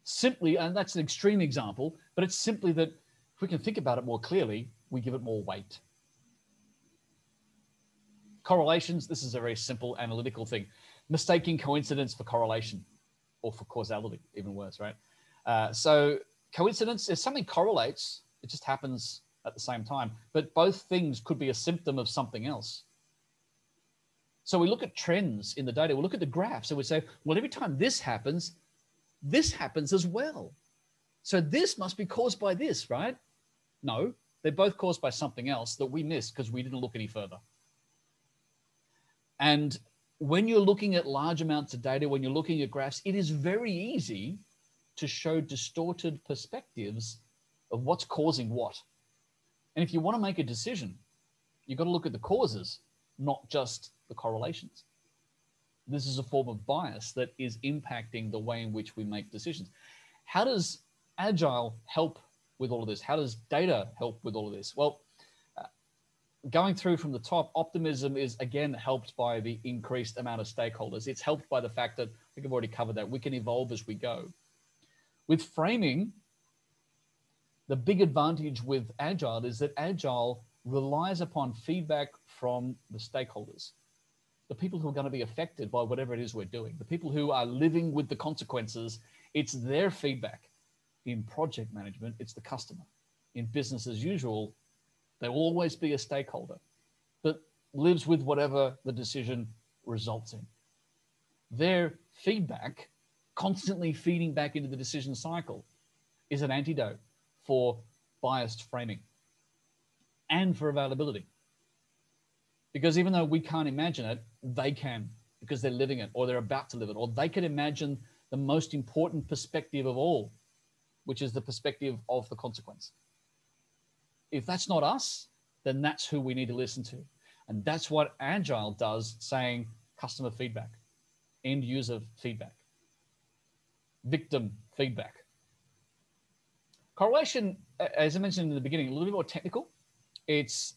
Simply, and that's an extreme example, but it's simply that if we can think about it more clearly, we give it more weight. Correlations, this is a very simple analytical thing. Mistaking coincidence for correlation, or for causality, even worse, right? So coincidence, if something correlates, it just happens at the same time, but both things could be a symptom of something else. So we look at trends in the data, we look at the graphs, and we say, well, every time this happens as well. So this must be caused by this, right? No, they're both caused by something else that we missed because we didn't look any further. And when you're looking at large amounts of data, when you're looking at graphs, it is very easy to show distorted perspectives of what's causing what. And if you want to make a decision, you've got to look at the causes, not just the correlations. This is a form of bias that is impacting the way in which we make decisions. How does Agile help with all of this? How does data help with all of this? Well, going through from the top, optimism is again helped by the increased amount of stakeholders. It's helped by the fact that, I think I've already covered that, we can evolve as we go. With framing, the big advantage with Agile is that Agile relies upon feedback from the stakeholders. The people who are going to be affected by whatever it is we're doing, the people who are living with the consequences, it's their feedback. In project management, it's the customer. In business as usual, there will always be a stakeholder that lives with whatever the decision results in. Their feedback, constantly feeding back into the decision cycle, is an antidote for biased framing and for availability. Because even though we can't imagine it, they can, because they're living it, or they're about to live it, or they can imagine the most important perspective of all, which is the perspective of the consequence. If that's not us, then that's who we need to listen to. And that's what Agile does, saying customer feedback, end user feedback, victim feedback. Correlation, as I mentioned in the beginning, a little bit more technical. It's,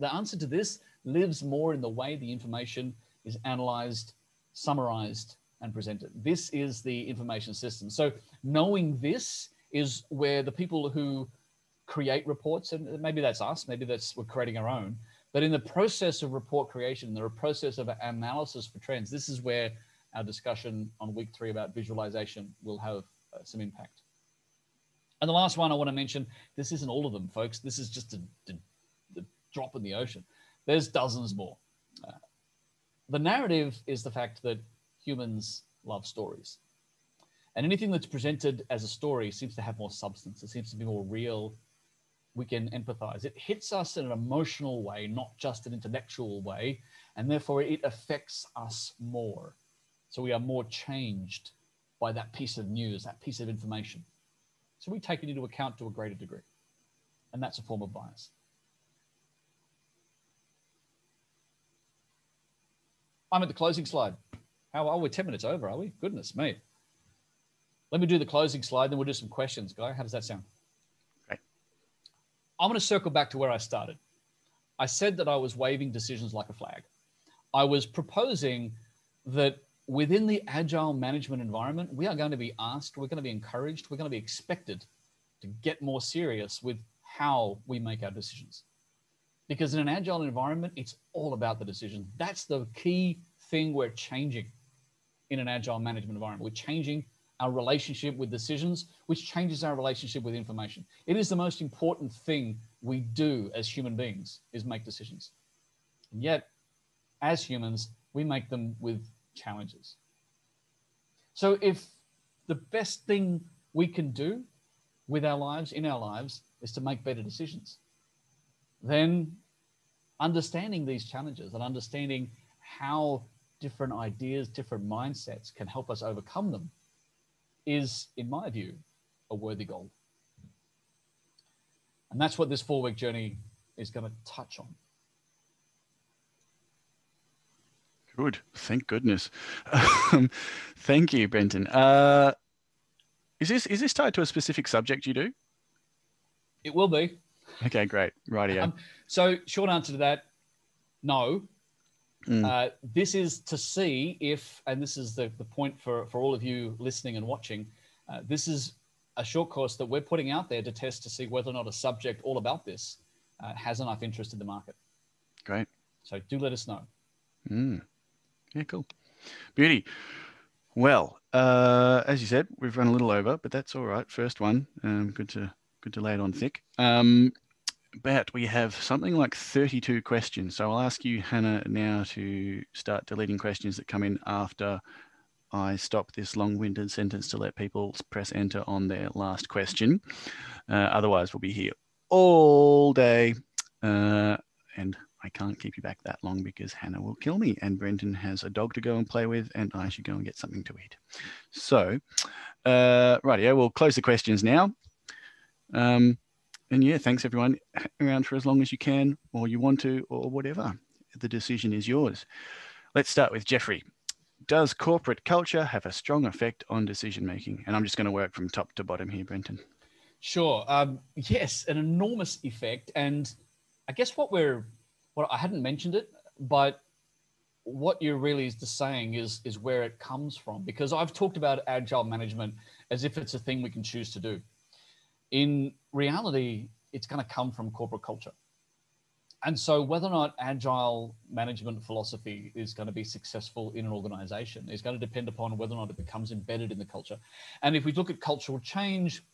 the answer to this lives more in the way the information is analyzed, summarized, and presented. This is the information system. So knowing this is where the people who create reports, and maybe that's us, maybe that's we're creating our own, but in the process of report creation, the process of analysis for trends, this is where our discussion on week 3 about visualization will have some impact. And the last one I want to mention, this isn't all of them, folks. This is just a drop in the ocean. There's dozens more. The narrative is the fact that humans love stories. And anything that's presented as a story seems to have more substance. It seems to be more real. We can empathize. It hits us in an emotional way, not just an intellectual way. And therefore, it affects us more. So we are more changed by that piece of news, that piece of information. So we take it into account to a greater degree. And that's a form of bias. I'm at the closing slide. How are we? 10 minutes over, are we? Goodness me. Let me do the closing slide, then we'll do some questions, Guy. How does that sound? Great. I'm going to circle back to where I started. I said that I was waving decisions like a flag. I was proposing that within the agile management environment, we are going to be asked, we're going to be encouraged, we're going to be expected to get more serious with how we make our decisions. Because in an agile environment, it's all about the decision. That's the key thing we're changing in an agile management environment. We're changing our relationship with decisions, which changes our relationship with information. It is the most important thing we do as human beings, is make decisions. And yet, as humans, we make them with challenges. So if the best thing we can do with our lives, in our lives, is to make better decisions, then understanding these challenges and understanding how different ideas, different mindsets can help us overcome them is, in my view, a worthy goal. And that's what this 4-week journey is going to touch on. Good. Thank goodness. Thank you, Brenton. Is this tied to a specific subject you do? It will be. Okay, great. Rightio. So short answer to that, no. This is to see if, and this is the point for all of you listening and watching, this is a short course that we're putting out there to test to see whether or not a subject all about this has enough interest in the market. Great. So do let us know. Yeah, cool. Beauty. Well, as you said, we've run a little over, but that's all right. First one. Good to lay it on thick. But we have something like 32 questions. So I'll ask you, Hannah, now to start deleting questions that come in after I stop this long-winded sentence to let people press enter on their last question. Otherwise, we'll be here all day. And I can't keep you back that long because Hannah will kill me. And Brenton has a dog to go and play with, and I should go and get something to eat. So, rightio, we'll close the questions now. And yeah, thanks everyone. Hang around for as long as you can, or you want to, or whatever. The decision is yours. Let's start with Jeffrey. Does corporate culture have a strong effect on decision-making? And I'm just going to work from top to bottom here, Brenton. Sure. Yes, an enormous effect. And I guess what I hadn't mentioned it, but what you're really just saying is where it comes from, because I've talked about agile management as if it's a thing we can choose to do. In reality, it's going to come from corporate culture. And so whether or not agile management philosophy is going to be successful in an organization is going to depend upon whether or not it becomes embedded in the culture. And if we look at cultural change,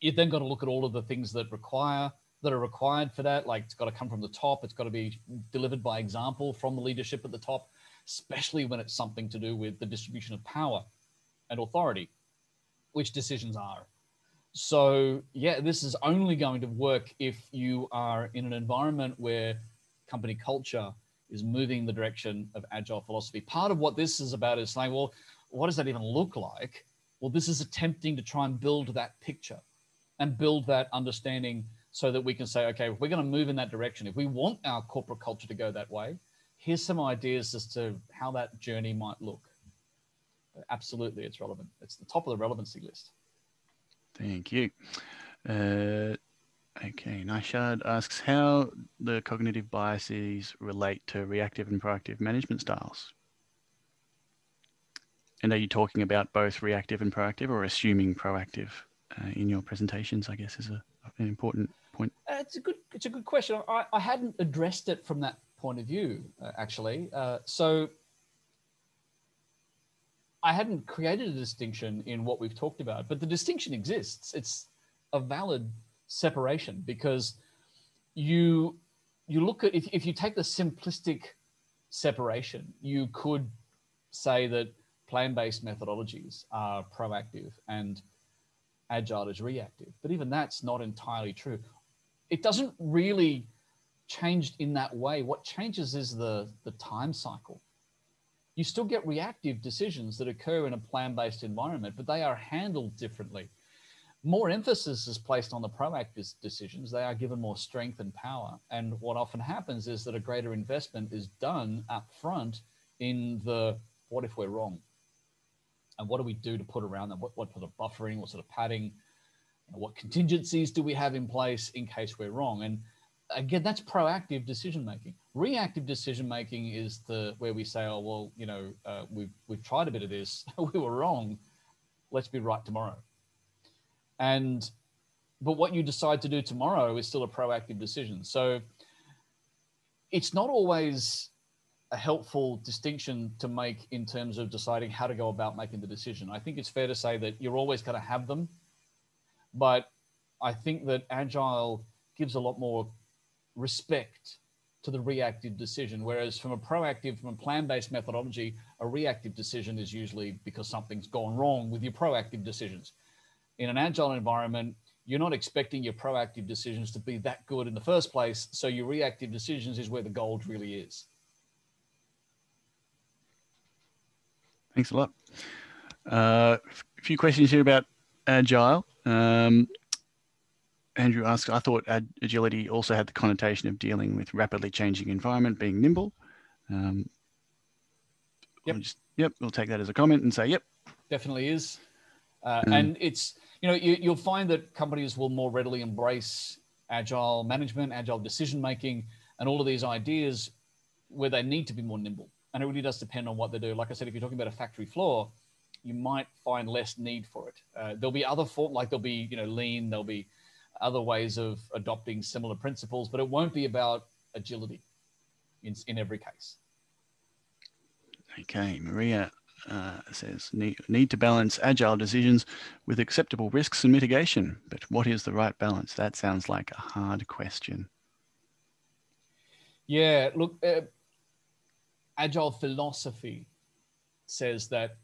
you've then got to look at all of the things that are required for that. Like, it's got to come from the top. It's got to be delivered by example from the leadership at the top, especially when it's something to do with the distribution of power and authority, which decisions are. So yeah, this is only going to work if you are in an environment where company culture is moving in the direction of agile philosophy. Part of what this is about is saying, well, what does that even look like? Well, this is attempting to try and build that picture and build that understanding so that we can say, okay, if we're going to move in that direction, if we want our corporate culture to go that way, here's some ideas as to how that journey might look. But absolutely, it's relevant. It's the top of the relevancy list. Thank you. Okay, Nishad asks how the cognitive biases relate to reactive and proactive management styles. And are you talking about both reactive and proactive, or assuming proactive in your presentations, I guess, is an important point? It's a good question. I hadn't addressed it from that point of view, actually. So I hadn't created a distinction in what we've talked about, but the distinction exists. It's a valid separation, because you look at, if you take the simplistic separation, you could say that plan-based methodologies are proactive and agile is reactive, but even that's not entirely true. It doesn't really change in that way. What changes is the time cycle. You still get reactive decisions that occur in a plan-based environment, but they are handled differently. More emphasis is placed on the proactive decisions. They are given more strength and power. And what often happens is that a greater investment is done up front in the, what if we're wrong? And what do we do to put around them? What sort of buffering, what sort of padding, what contingencies do we have in place in case we're wrong? And again, that's proactive decision making. Reactive decision making is the where we say, oh well, you know, we've tried a bit of this, we were wrong, let's be right tomorrow. And but what you decide to do tomorrow is still a proactive decision. So it's not always a helpful distinction to make in terms of deciding how to go about making the decision. I think it's fair to say that you're always going to have them, but I think that Agile gives a lot more respect to the reactive decision. Whereas from a proactive, from a plan-based methodology, a reactive decision is usually because something's gone wrong with your proactive decisions. In an Agile environment, you're not expecting your proactive decisions to be that good in the first place. So your reactive decisions is where the gold really is. Thanks a lot. A few questions here about Agile. Andrew asks, I thought agility also had the connotation of dealing with rapidly changing environment, being nimble. Yep, we'll take that as a comment and say, yep. Definitely is. And it's, you know, you'll find that companies will more readily embrace agile management, agile decision-making, and all of these ideas where they need to be more nimble. And it really does depend on what they do. Like I said, if you're talking about a factory floor, you might find less need for it. There'll be other forms, like there'll be, you know, lean, there'll be other ways of adopting similar principles, but it won't be about agility in every case. Okay, Maria says, need to balance agile decisions with acceptable risks and mitigation, but what is the right balance? That sounds like a hard question. Yeah, look, Agile philosophy says that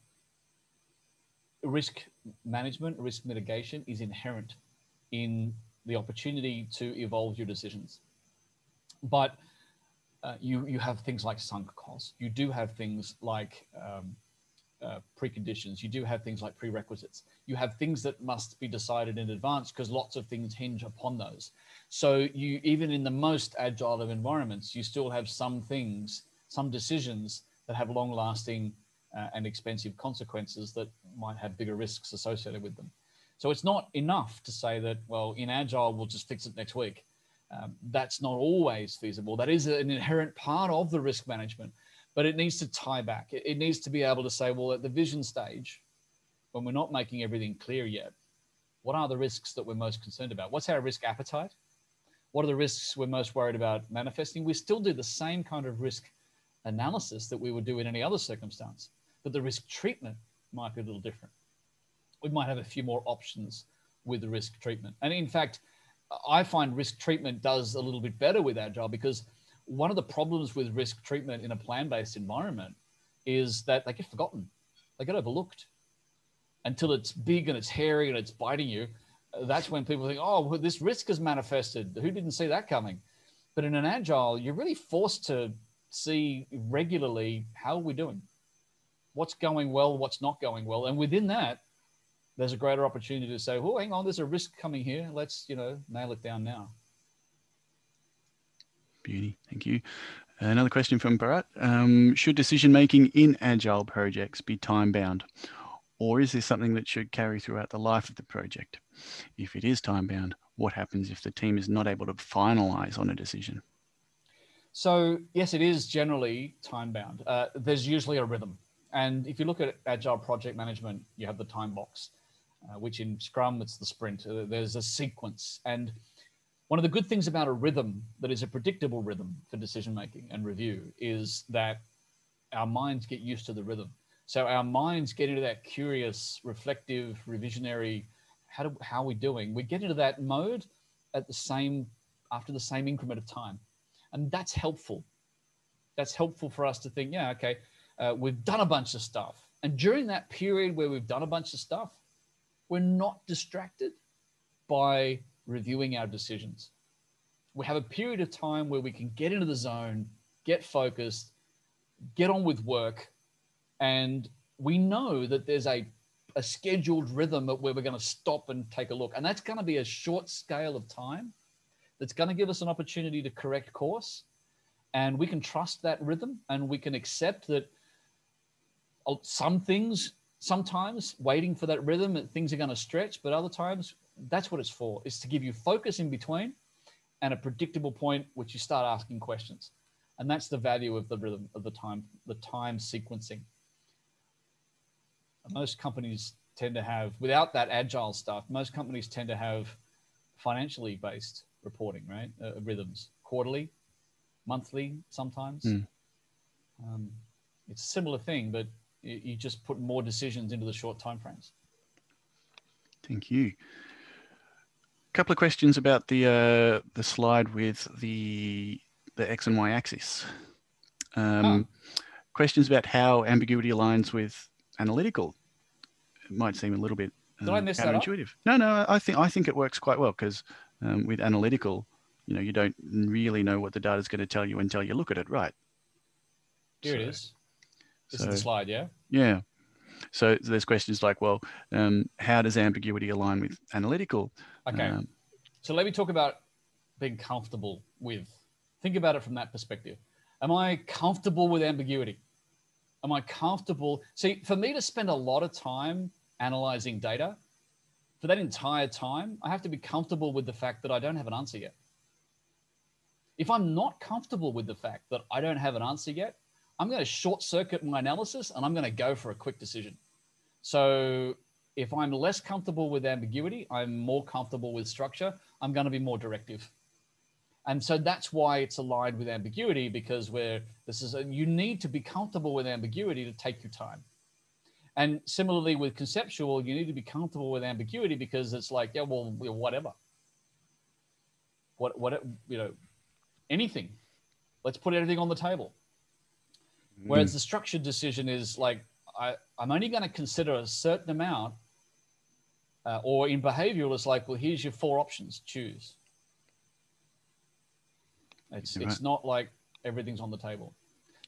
risk management, risk mitigation is inherent in the opportunity to evolve your decisions. But you have things like sunk costs. You do have things like preconditions. You do have things like prerequisites. You have things that must be decided in advance because lots of things hinge upon those. So you, even in the most agile of environments, you still have some things, some decisions that have long-lasting and expensive consequences that might have bigger risks associated with them. So it's not enough to say that, well, in Agile, we'll just fix it next week. That's not always feasible. That is an inherent part of the risk management, but it needs to tie back. It needs to be able to say, well, at the vision stage, when we're not making everything clear yet, what are the risks that we're most concerned about? What's our risk appetite? What are the risks we're most worried about manifesting? We still do the same kind of risk analysis that we would do in any other circumstance, but the risk treatment might be a little different. We might have a few more options with the risk treatment. And in fact, I find risk treatment does a little bit better with Agile, because one of the problems with risk treatment in a plan-based environment is that they get forgotten, they get overlooked until it's big and it's hairy and it's biting you. That's when people think, oh, well, this risk is manifested. Who didn't see that coming? But in an Agile, you're really forced to see regularly, how are we doing? What's going well, what's not going well? And within that, there's a greater opportunity to say, oh, hang on, there's a risk coming here. Let's, you know, nail it down now. Beauty, thank you. Another question from Bharat. Should decision-making in Agile projects be time-bound? Or is this something that should carry throughout the life of the project? If it is time-bound, what happens if the team is not able to finalize on a decision? So yes, it is generally time-bound. There's usually a rhythm. And if you look at Agile project management, you have the time box. Which in Scrum, it's the sprint. There's a sequence. And one of the good things about a rhythm that is a predictable rhythm for decision-making and review is that our minds get used to the rhythm. So our minds get into that curious, reflective, revisionary, how are we doing? We get into that mode after the same increment of time. And that's helpful. That's helpful for us to think, yeah, okay, we've done a bunch of stuff. And during that period where we've done a bunch of stuff, we're not distracted by reviewing our decisions. We have a period of time where we can get into the zone, get focused, get on with work. And we know that there's a scheduled rhythm where we're going to stop and take a look. And that's going to be a short scale of time that's going to give us an opportunity to correct course. And we can trust that rhythm, and we can accept that some things, sometimes waiting for that rhythm, things are going to stretch, but other times that's what it's for, is to give you focus in between and a predictable point which you start asking questions. And that's the value of the rhythm of the time sequencing. Most companies tend to have, without that agile stuff, most companies tend to have financially based reporting, right? Rhythms, quarterly, monthly, sometimes. It's a similar thing, but you just put more decisions into the short timeframes. Thank you. A couple of questions about the slide with the X and Y axis. Questions about how ambiguity aligns with analytical. It might seem a little bit counterintuitive. No, I think it works quite well because with analytical, you know, you don't really know what the data is going to tell you until you look at it, right? Here it is. This is the slide, yeah? Yeah. So there's questions like, well, how does ambiguity align with analytical? Okay. So let me talk about being comfortable with. Think about it from that perspective. Am I comfortable with ambiguity? Am I comfortable? See, for me to spend a lot of time analyzing data, for that entire time, I have to be comfortable with the fact that I don't have an answer yet. If I'm not comfortable with the fact that I don't have an answer yet, I'm going to short circuit my analysis and I'm going to go for a quick decision. So if I'm less comfortable with ambiguity, I'm more comfortable with structure, I'm going to be more directive. And so that's why it's aligned with ambiguity, because you need to be comfortable with ambiguity to take your time. And similarly with conceptual, you need to be comfortable with ambiguity because it's like, yeah, well, whatever. What, you know, anything. Let's put everything on the table. Whereas the structured decision is like, I'm only going to consider a certain amount, or in behavioral, it's like, well, here's your four options, choose. It's not like everything's on the table.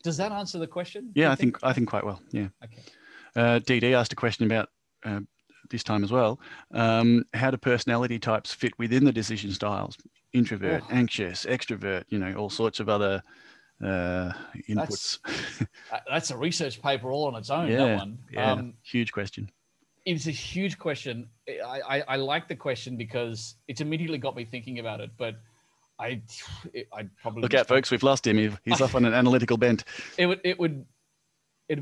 Does that answer the question? Yeah, I think quite well. Yeah. Okay. DD asked a question about this time as well. How do personality types fit within the decision styles? Introvert, anxious, extrovert, you know, all sorts of other inputs. That's a research paper all on its own. Yeah, that one. Yeah, huge question. It's a huge question. I like the question because it's immediately got me thinking about it, but I'd probably look out, folks. We've lost him. He's off on an analytical bent. It'd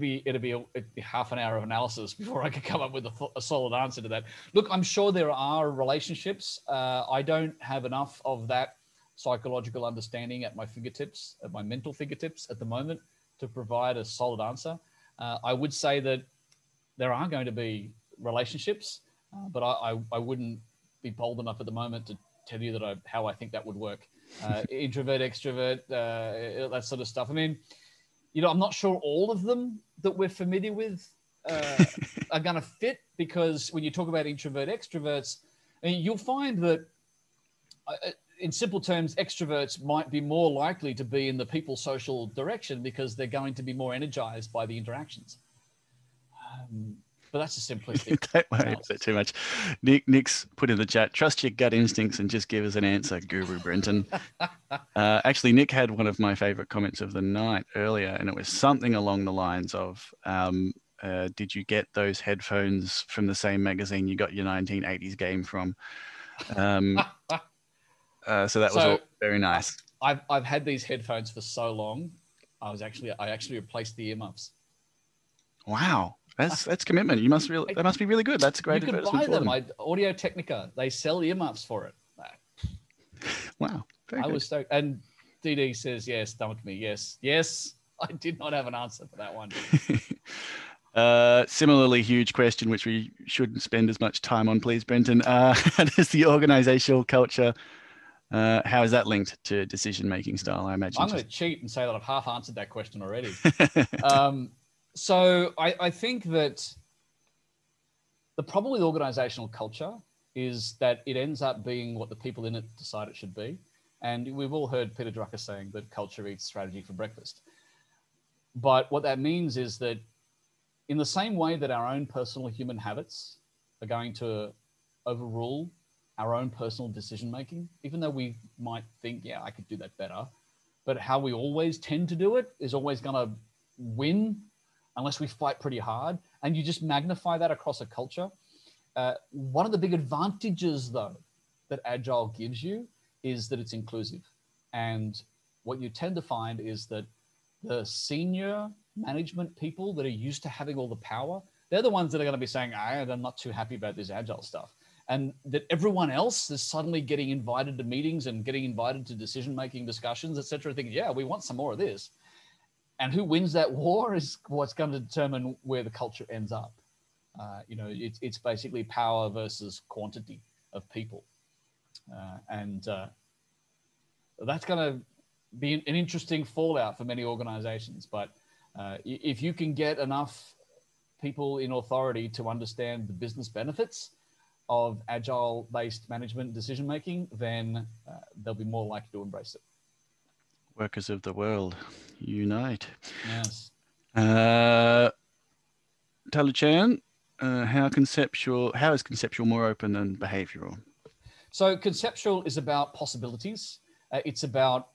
be half an hour of analysis before I could come up with a solid answer to that. Look, I'm sure there are relationships. I don't have enough of that psychological understanding at my fingertips, at my mental fingertips at the moment, to provide a solid answer. I would say that there are going to be relationships, but I wouldn't be bold enough at the moment to tell you that how I think that would work. Introvert, extrovert, that sort of stuff. I mean, you know, I'm not sure all of them that we're familiar with are going to fit, because when you talk about introvert, extroverts, you'll find that in simple terms, extroverts might be more likely to be in the people social direction because they're going to be more energized by the interactions. But that's a simplistic. Don't worry about it too much. Nick's put in the chat, trust your gut instincts and just give us an answer, Guru Brenton. Actually, Nick had one of my favorite comments of the night earlier, and it was something along the lines of, did you get those headphones from the same magazine you got your 1980s game from? So that was all very nice. I've had these headphones for so long. I actually replaced the earmuffs. Wow. That's commitment. That must be really good. That's a great advertisement. You could buy them. Audio Technica. They sell earmuffs for it. Wow. I was stoked. And DD says, yes, dumped me. Yes. I did not have an answer for that one. Similarly huge question, which we shouldn't spend as much time on, please, Brenton. Does the organizational culture, how is that linked to decision-making style? I imagine I'm going to cheat and say that I've half answered that question already. So I think that the problem with organizational culture is that it ends up being what the people in it decide it should be. And we've all heard Peter Drucker saying that culture eats strategy for breakfast. But what that means is that in the same way that our own personal human habits are going to overrule our own personal decision-making, even though we might think, yeah, I could do that better, but how we always tend to do it is always going to win unless we fight pretty hard, and you just magnify that across a culture. One of the big advantages, though, that Agile gives you is that it's inclusive. And what you tend to find is that the senior management people that are used to having all the power, they're the ones that are going to be saying, I'm not too happy about this agile stuff. And that everyone else is suddenly getting invited to meetings and getting invited to decision-making discussions, et cetera, thinking, yeah, we want some more of this. And who wins that war is what's going to determine where the culture ends up. You know, it's basically power versus quantity of people. That's going to be an interesting fallout for many organizations. But if you can get enough people in authority to understand the business benefits of agile-based management decision-making, then they'll be more likely to embrace it. Workers of the world, unite. Yes. Taluchan, how is conceptual more open than behavioral? So conceptual is about possibilities. It's about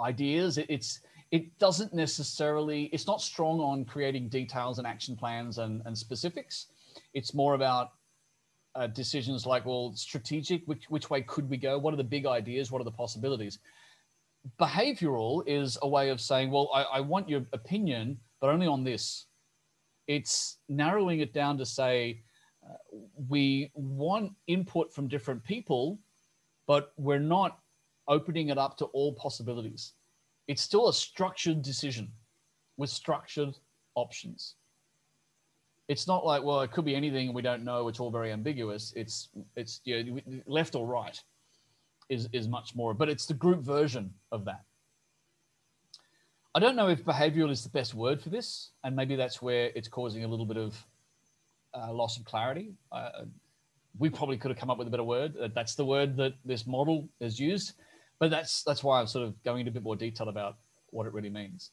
ideas. It doesn't necessarily, it's not strong on creating details and action plans and specifics. It's more about decisions like, well, strategic, which way could we go? What are the big ideas? What are the possibilities? Behavioral is a way of saying, well, I want your opinion, but only on this. It's narrowing it down to say, we want input from different people, but we're not opening it up to all possibilities. It's still a structured decision with structured options. It's not like, well, it could be anything and we don't know. It's all very ambiguous. It's you know, left or right is much more, but it's the group version of that. I don't know if behavioral is the best word for this, and maybe that's where it's causing a little bit of loss of clarity. We probably could have come up with a better word. That's the word that this model has used, but that's why I'm sort of going into a bit more detail about what it really means.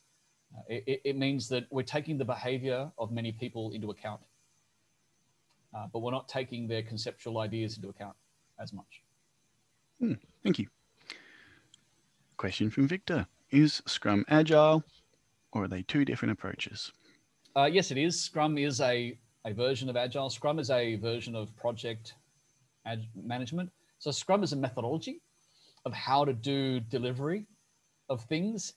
It means that we're taking the behavior of many people into account, but we're not taking their conceptual ideas into account as much. Thank you. Question from Victor. Is Scrum agile, or are they two different approaches? Yes, it is. Scrum is a version of agile. Scrum is a version of project management. So Scrum is a methodology of how to do delivery of things,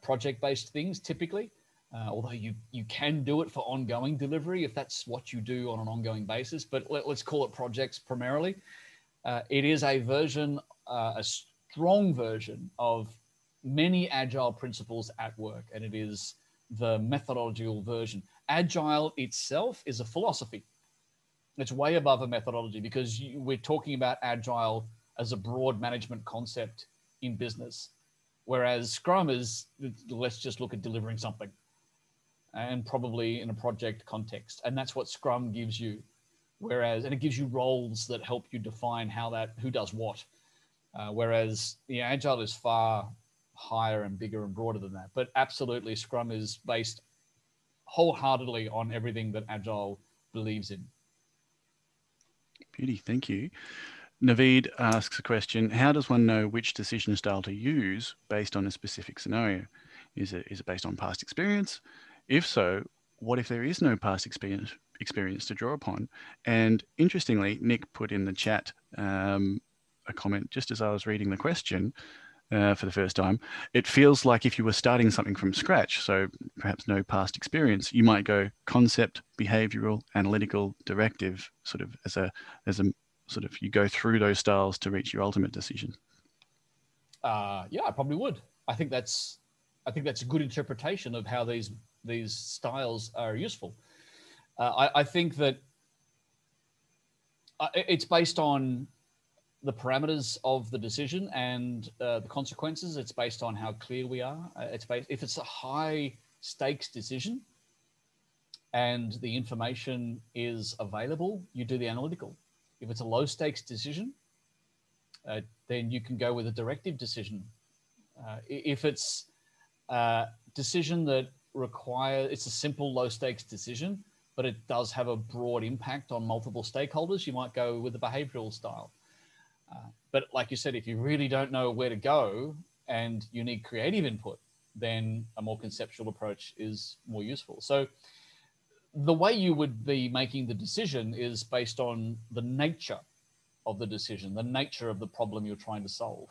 project-based things typically, although you can do it for ongoing delivery if that's what you do on an ongoing basis, but let's call it projects primarily. It is a version, a strong version of many agile principles at work, and it is the methodological version. Agile itself is a philosophy. It's way above a methodology because we're talking about agile as a broad management concept in business, whereas Scrum is, let's just look at delivering something, and probably in a project context. And that's what Scrum gives you. Whereas, and it gives you roles that help you define how who does what. Whereas the agile is far higher and bigger and broader than that. But absolutely, Scrum is based wholeheartedly on everything that agile believes in. Beauty, thank you. Naveed asks a question: how does one know which decision style to use based on a specific scenario? Is it based on past experience? If so, what if there is no past experience to draw upon? And interestingly, Nick put in the chat a comment just as I was reading the question for the first time. It feels like if you were starting something from scratch, so perhaps no past experience, you might go concept, behavioral, analytical, directive, sort of as a you go through those styles to reach your ultimate decision. Yeah, I probably would. I think that's a good interpretation of how these styles are useful. I think that it's based on the parameters of the decision and the consequences. It's based on how clear we are. If it's a high stakes decision and the information is available, you do the analytical. If it's a low stakes decision, then you can go with a directive decision. If it's a decision that it's a simple low stakes decision, but it does have a broad impact on multiple stakeholders, you might go with the behavioral style. But like you said, if you really don't know where to go and you need creative input, then a more conceptual approach is more useful. So the way you would be making the decision is based on the nature of the decision, the nature of the problem you're trying to solve,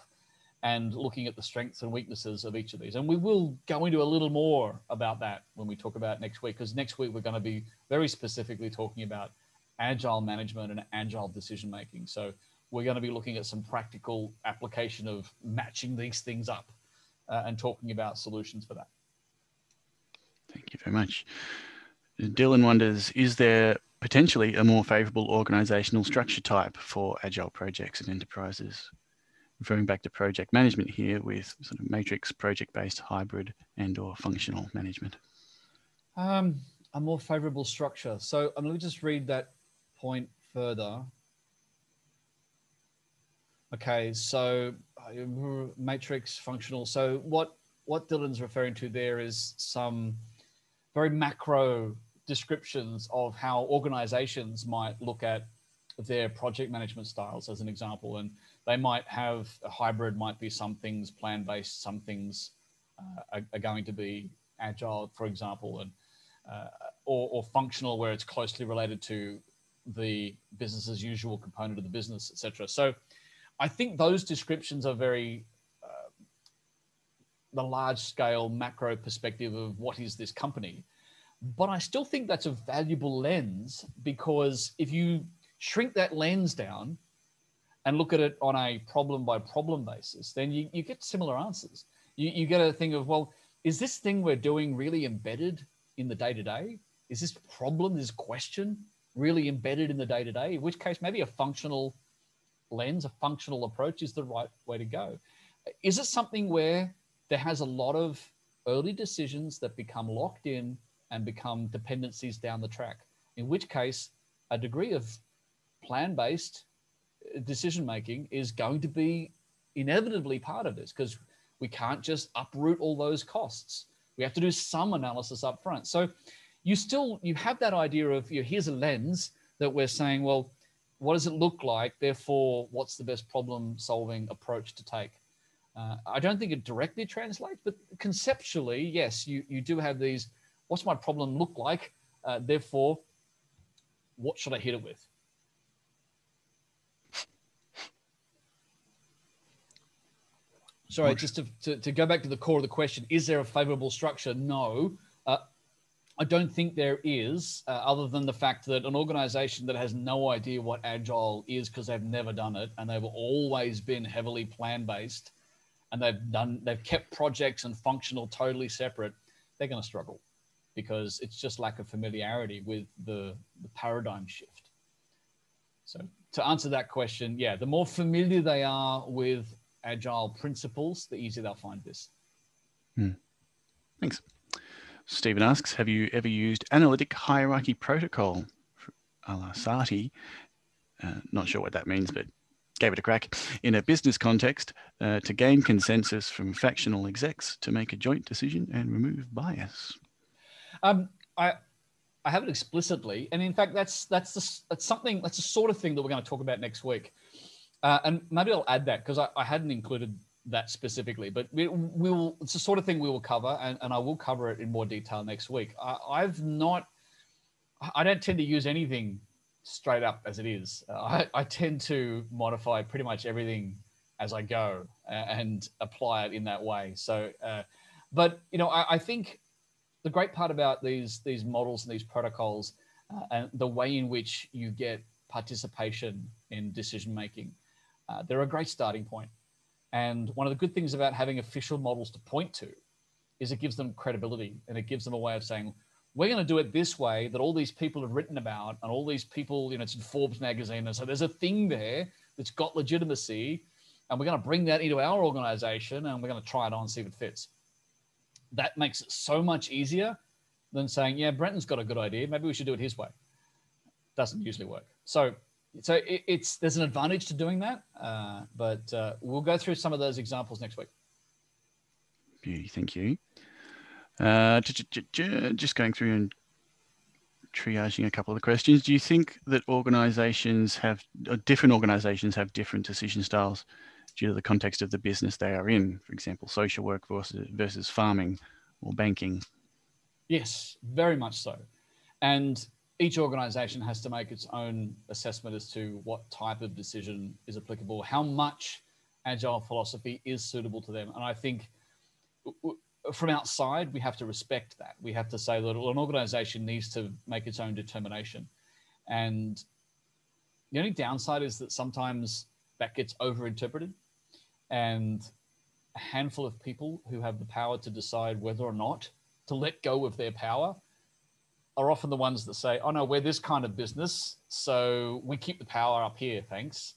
and looking at the strengths and weaknesses of each of these. And we will go into a little more about that when we talk about next week, because next week we're going to be very specifically talking about agile management and agile decision making. So we're going to be looking at some practical application of matching these things up and talking about solutions for that. Thank you very much. Dylan wonders, is there potentially a more favourable organisational structure type for agile projects and enterprises? Referring back to project management here with sort of matrix, project-based, hybrid and or functional management. A more favourable structure. So let me just read that point further. Okay, so matrix, functional. So what Dylan's referring to there is some very macro descriptions of how organizations might look at their project management styles, as an example. And they might have a hybrid, might be some things plan-based, some things are going to be agile, for example, and or functional, where it's closely related to the business as usual component of the business, et cetera. So I think those descriptions are very, the large scale macro perspective of what is this company. But I still think that's a valuable lens, because if you shrink that lens down and look at it on a problem by problem basis, then you get similar answers. You get a thing of, well, is this thing we're doing really embedded in the day-to-day? Is this problem, this question really embedded in the day-to-day? In which case, maybe a functional lens, a functional approach is the right way to go. Is it something where there has a lot of early decisions that become locked in and become dependencies down the track? In which case, a degree of plan-based decision-making is going to be inevitably part of this, because we can't just uproot all those costs. We have to do some analysis up front. So you have that idea of, here's a lens that we're saying, well, what does it look like? Therefore, what's the best problem-solving approach to take? I don't think it directly translates, but conceptually, yes, you do have these, what's my problem look like? Therefore, what should I hit it with? Sorry, just to go back to the core of the question, is there a favorable structure? No, I don't think there is, other than the fact that an organization that has no idea what agile is because they've never done it, and they've always been heavily plan-based, and they've kept projects and functional totally separate, they're going to struggle, because it's just lack of familiarity with the paradigm shift. So to answer that question, yeah, the more familiar they are with agile principles, the easier they'll find this. Thanks. Stephen asks, have you ever used analytic hierarchy protocol, a la Sati? Not sure what that means, but gave it a crack in a business context to gain consensus from factional execs to make a joint decision and remove bias. I haven't explicitly, and in fact, that's the sort of thing that we're going to talk about next week. And maybe I'll add that, because I hadn't included that specifically, but it's the sort of thing we will cover, and I will cover it in more detail next week. I don't tend to use anything straight up as it is. I tend to modify pretty much everything as I go and apply it in that way. So, but I think the great part about these models and these protocols and the way in which you get participation in decision-making, they're a great starting point. And one of the good things about having official models to point to is it gives them credibility, and it gives them a way of saying, we're going to do it this way that all these people have written about, and all these people, it's in Forbes magazine. And so there's a thing there that's got legitimacy, and we're going to bring that into our organization, and we're going to try it on and see if it fits. That makes it so much easier than saying, yeah, Brenton's got a good idea. Maybe we should do it his way. Doesn't usually work. So there's an advantage to doing that, but we'll go through some of those examples next week. Beauty, thank you. Just going through and triaging a couple of the questions. Do you think that different organizations have different decision styles due to the context of the business they are in? For example, social work versus farming or banking? Yes, very much so. And each organization has to make its own assessment as to what type of decision is applicable, how much agile philosophy is suitable to them. And I think from outside, we have to respect that. We have to say that an organization needs to make its own determination. And the only downside is that sometimes that gets overinterpreted, and a handful of people who have the power to decide whether or not to let go of their power are often the ones that say, oh no, we're this kind of business, so we keep the power up here, thanks.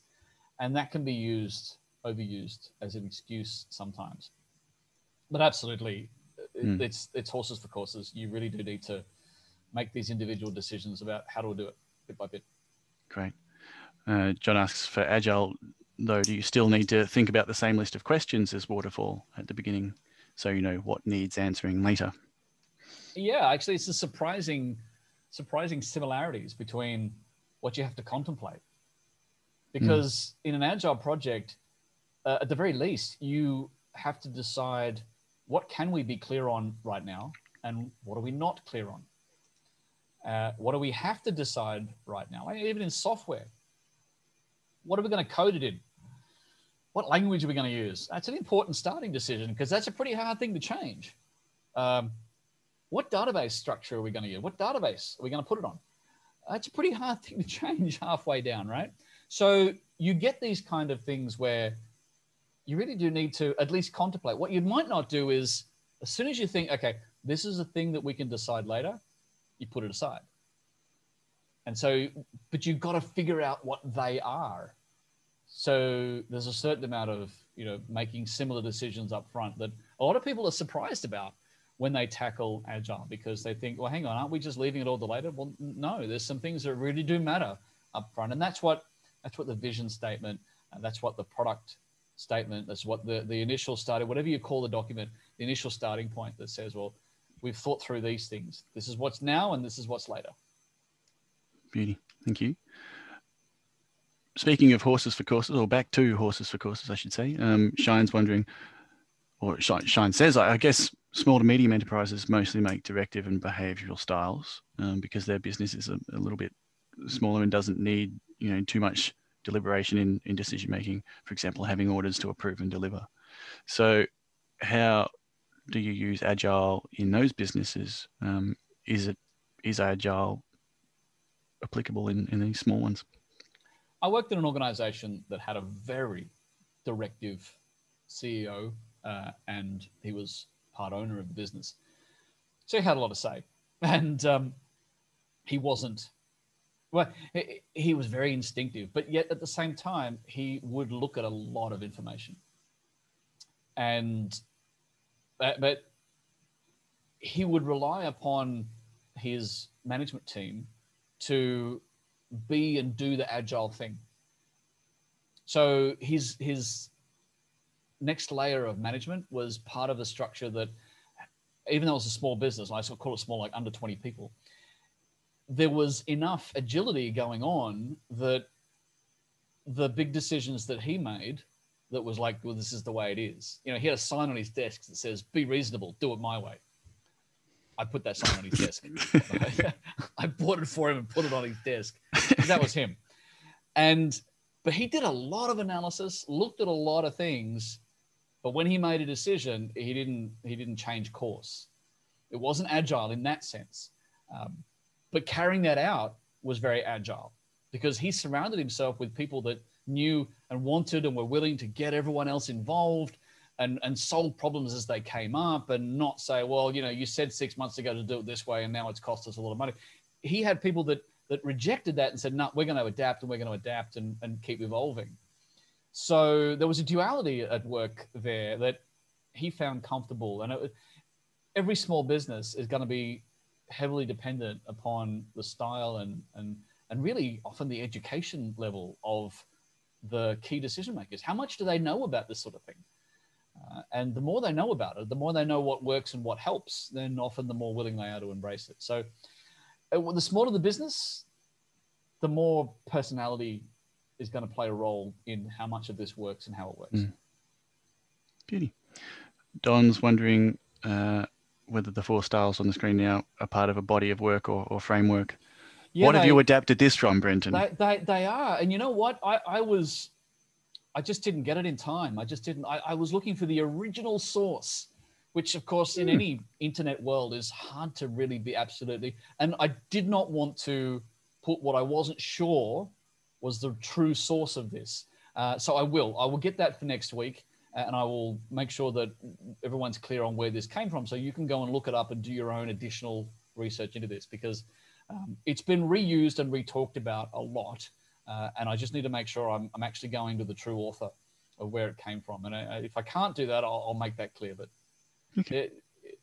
And that can be used, overused as an excuse sometimes. But absolutely, it's horses for courses. You really do need to make these individual decisions about how to do it bit by bit. Great. John asks, for Agile though, do you still need to think about the same list of questions as Waterfall at the beginning, so you know what needs answering later? Yeah, actually, it's a surprising similarities between what you have to contemplate. Because in an Agile project, at the very least, you have to decide what can we be clear on right now and what are we not clear on? What do we have to decide right now? Even in software, what are we going to code it in? What language are we going to use? That's an important starting decision because that's a pretty hard thing to change. What database structure are we going to use? What database are we going to put it on? That's a pretty hard thing to change halfway down, right? So you get these kind of things where you really do need to at least contemplate. What you might not do is, as soon as you think, okay, this is a thing that we can decide later, you put it aside. And so, but you've got to figure out what they are. So there's a certain amount of, you know, making similar decisions up front that a lot of people are surprised about when they tackle Agile, because they think, well, hang on, aren't we just leaving it all to later? Well, no, there's some things that really do matter up front. And that's what the vision statement, and that's what the product statement, that's what the initial starting, whatever you call the document, the initial starting point that says, well, we've thought through these things. This is what's now and this is what's later. Beauty. Thank you. Speaking of horses for courses, or back to horses for courses, I should say, Shine's wondering, or Shine says, I guess small to medium enterprises mostly make directive and behavioral styles because their business is a little bit smaller and doesn't need, you know, too much deliberation in decision making, for example, having orders to approve and deliver. So how do you use Agile in those businesses? Is Agile applicable in these small ones? I worked in an organization that had a very directive CEO and he was part owner of the business. So he had a lot to say, and he was very instinctive, but yet at the same time, he would look at a lot of information. And, but he would rely upon his management team to be and do the Agile thing. So his next layer of management was part of a structure that, even though it was a small business, I sort of call it small, like under 20 people, there was enough agility going on that the big decisions that he made, that was like, well, this is the way it is. You know, he had a sign on his desk that says, be reasonable, do it my way. I put that sign on his desk. I bought it for him and put it on his desk. That was him. But he did a lot of analysis, looked at a lot of things, but when he made a decision, he didn't change course. It wasn't Agile in that sense. But carrying that out was very Agile because he surrounded himself with people that knew and wanted and were willing to get everyone else involved and solve problems as they came up, and not say, well, you know, you said 6 months ago to do it this way and now it's cost us a lot of money. He had people that rejected that and said, no, we're going to adapt and we're going to adapt and keep evolving. So there was a duality at work there that he found comfortable. And every small business is going to be heavily dependent upon the style and really often the education level of the key decision makers. How much do they know about this sort of thing? And the more they know about it, the more they know what works and what helps, then often the more willing they are to embrace it. So the smaller the business, the more personality is going to play a role in how much of this works and how it works. Beauty. Don's wondering whether the 4 styles on the screen now are part of a body of work or framework Yeah, what have you adapted this from, Brenton? They are. And you know what? I just didn't get it in time. I was looking for the original source, which of course in any internet world is hard to really be absolutely. And I did not want to put what I wasn't sure was the true source of this. So I will get that for next week, and I will make sure that everyone's clear on where this came from. So you can go and look it up and do your own additional research into this, because it's been reused and retalked about a lot. And I just need to make sure I'm actually going to the true author of where it came from. And if I can't do that, I'll make that clear. But okay.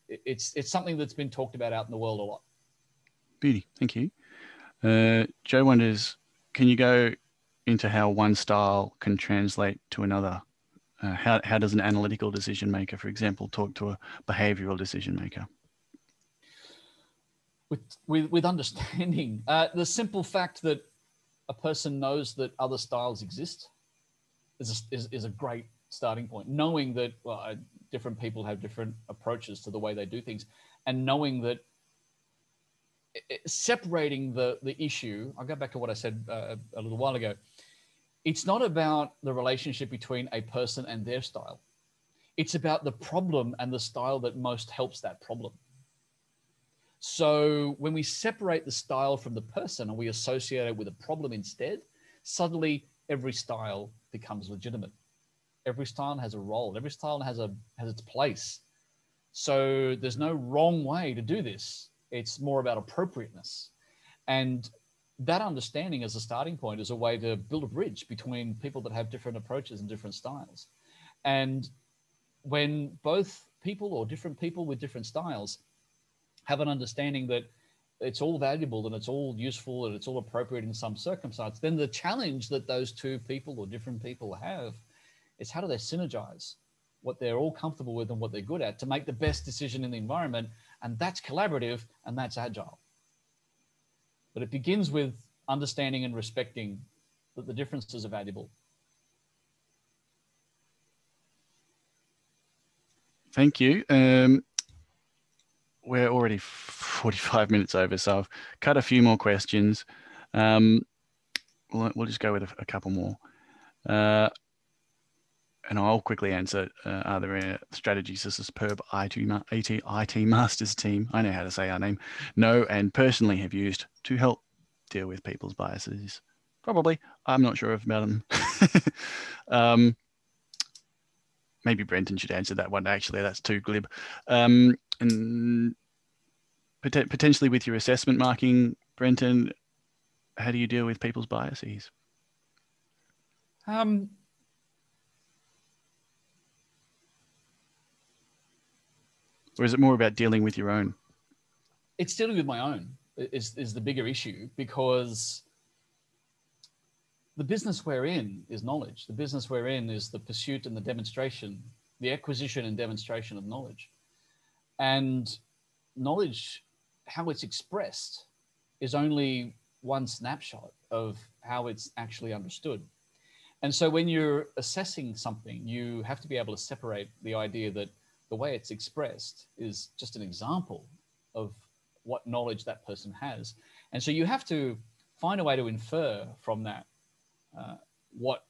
It's something that's been talked about out in the world a lot. Beauty. Thank you. Joe wonders, can you go into how one style can translate to another? How does an analytical decision maker, for example, talk to a behavioral decision maker? With understanding. The simple fact that a person knows that other styles exist is a great starting point. Knowing that different people have different approaches to the way they do things, and knowing that separating the issue, I'll go back to what I said a little while ago. It's not about the relationship between a person and their style. It's about the problem and the style that most helps that problem. So when we separate the style from the person and we associate it with a problem instead, suddenly every style becomes legitimate. Every style has a role. Every style has its place. So there's no wrong way to do this. It's more about appropriateness. And that understanding as a starting point is a way to build a bridge between people that have different approaches and different styles. And when both people or different people with different styles have an understanding that it's all valuable and it's all useful and it's all appropriate in some circumstance, then the challenge that those two people or different people have is how do they synergize what they're all comfortable with and what they're good at to make the best decision in the environment. And that's collaborative and that's agile. But it begins with understanding and respecting that the differences are valuable. Thank you. We're already 45 minutes over, so I've cut a few more questions. We'll just go with a couple more. And I'll quickly answer, are there strategies a superb IT Masters team, I know how to say our name, know and personally have used to help deal with people's biases? Probably. I'm not sure about them. Maybe Brenton should answer that one. Actually, that's too glib. And potentially with your assessment marking, Brenton, how do you deal with people's biases? Or is it more about dealing with your own? It's dealing with my own is the bigger issue, because the business we're in is knowledge. The business we're in is the pursuit and the demonstration, the acquisition and demonstration of knowledge. And knowledge, how it's expressed, is only one snapshot of how it's actually understood. And so when you're assessing something, you have to be able to separate the idea that the way it's expressed is just an example of what knowledge that person has. And so you have to find a way to infer from that what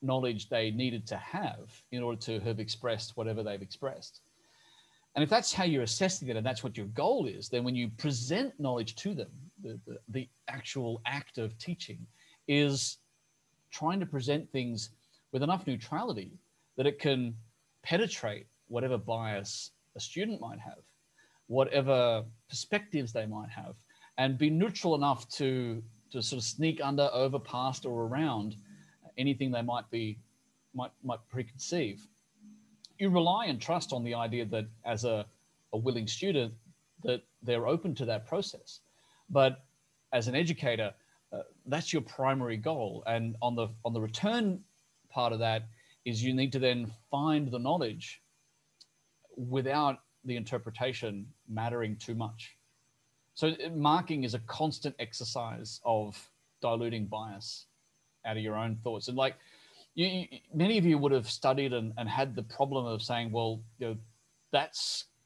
knowledge they needed to have in order to have expressed whatever they've expressed. And if that's how you're assessing it and that's what your goal is, then when you present knowledge to them, the actual act of teaching is trying to present things with enough neutrality that it can penetrate whatever bias a student might have, whatever perspectives they might have, and be neutral enough to sort of sneak under, over, past, or around anything they might preconceive. You rely and trust on the idea that as a willing student, that they're open to that process. But as an educator, that's your primary goal. And on the return part of that is you need to then find the knowledge without the interpretation mattering too much. So marking is a constant exercise of diluting bias out of your own thoughts. And like many of you would have studied and had the problem of saying, well, you know,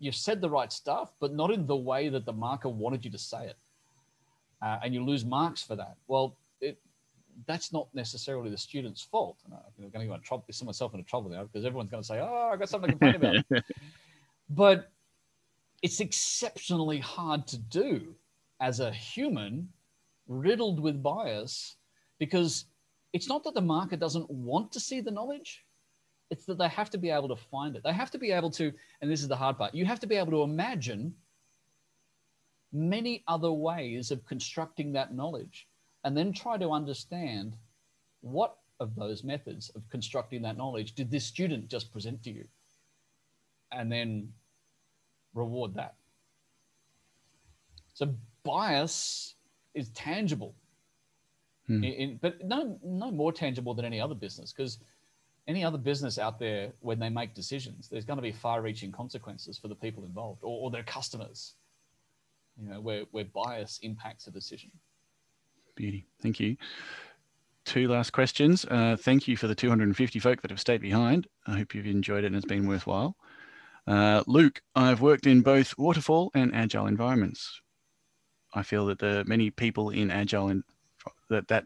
you've said the right stuff, but not in the way that the marker wanted you to say it. and you lose marks for that. Well, that's not necessarily the student's fault. And I'm going to go and trouble myself into trouble now because everyone's going to say, oh, I've got something to complain about. But it's exceptionally hard to do as a human riddled with bias, because it's not that the marker doesn't want to see the knowledge. It's that they have to be able to find it. They have to be able to, and this is the hard part, you have to be able to imagine many other ways of constructing that knowledge, and then try to understand what of those methods of constructing that knowledge did this student just present to you, and then reward that. So bias is tangible, but no more tangible than any other business, because any other business out there, when they make decisions, there's going to be far-reaching consequences for the people involved or their customers, where bias impacts a decision. Beauty. Thank you. Two last questions. Thank you for the 250 folk that have stayed behind. I hope you've enjoyed it and it's been worthwhile. Luke, I've worked in both waterfall and agile environments. I feel that many people in agile environments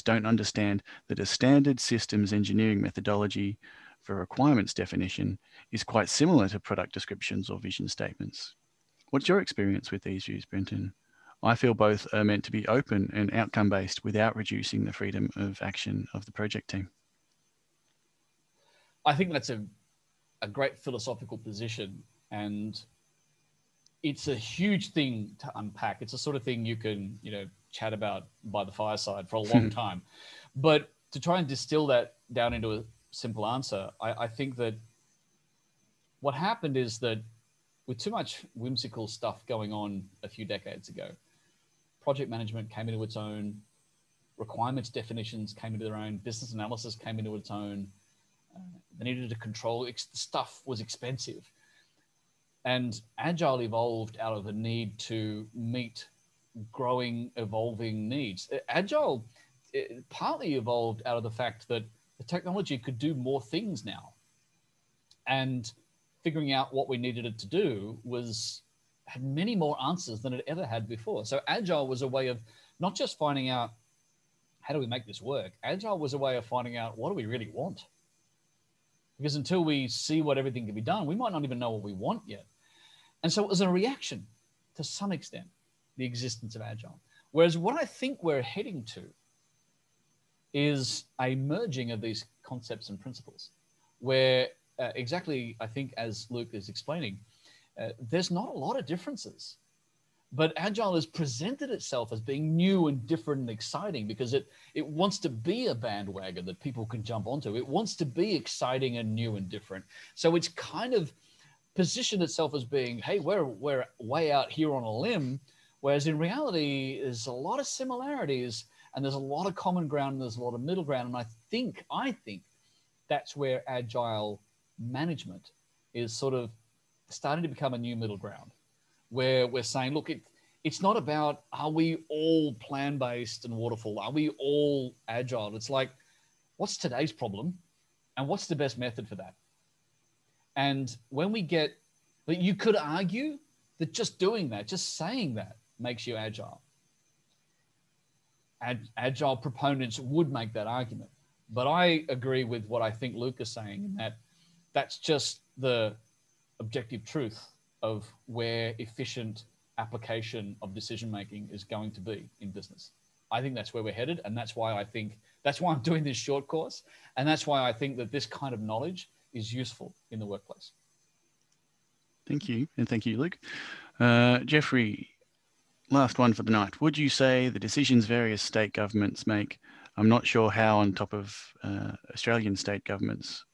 don't understand that a standard systems engineering methodology for requirements definition is quite similar to product descriptions or vision statements. What's your experience with these views, Brenton? I feel both are meant to be open and outcome-based without reducing the freedom of action of the project team. I think that's a great philosophical position, and it's a huge thing to unpack. It's a sort of thing you can, chat about by the fireside for a long time. But to try and distill that down into a simple answer, I think that what happened is that with too much whimsical stuff going on a few decades ago, project management came into its own, requirements definitions came into their own, business analysis came into its own. They needed to control, stuff was expensive. And agile evolved out of the need to meet growing, evolving needs. Agile partly evolved out of the fact that the technology could do more things now. And figuring out what we needed it to do had many more answers than it ever had before. So agile was a way of not just finding out, how do we make this work? Agile was a way of finding out, what do we really want? Because until we see what everything can be done, we might not even know what we want yet. And so it was a reaction to some extent, the existence of agile. Whereas what I think we're heading to is a merging of these concepts and principles where exactly, I think, as Luke is explaining, there's not a lot of differences. But agile has presented itself as being new and different and exciting because it wants to be a bandwagon that people can jump onto. It wants to be exciting and new and different. So it's kind of positioned itself as being, hey, we're way out here on a limb, whereas in reality, there's a lot of similarities and there's a lot of common ground and there's a lot of middle ground. And I think that's where agile management is sort of starting to become a new middle ground, where we're saying, look, it's not about, are we all plan-based and waterfall? Are we all agile? It's like, what's today's problem? And what's the best method for that? And when we get, but you could argue that just doing that, just saying that makes you agile. Agile proponents would make that argument. But I agree with what I think Luke is saying, in that that's just the objective truth of where efficient application of decision-making is going to be in business. I think that's where we're headed. And that's why I'm doing this short course. And that's why I think that this kind of knowledge is useful in the workplace. Thank you. And thank you, Luke. Jeffrey, last one for the night. Would you say the decisions various state governments make, I'm not sure how on top of Australian state governments,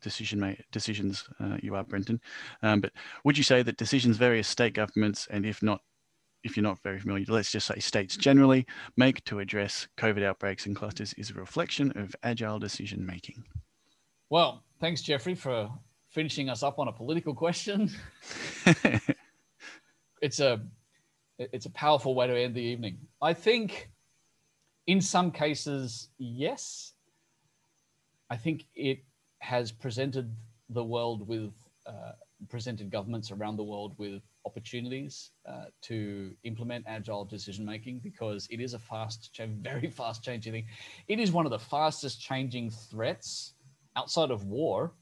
decisions you are, Brenton, but would you say that decisions various state governments, and if you're not very familiar, let's just say states generally, make to address COVID outbreaks and clusters is a reflection of agile decision making? Well, thanks, Jeffrey, for finishing us up on a political question. It's a powerful way to end the evening. I think in some cases, yes. I think it has presented governments around the world with opportunities to implement agile decision making, because it is a very fast changing thing. It is one of the fastest changing threats outside of war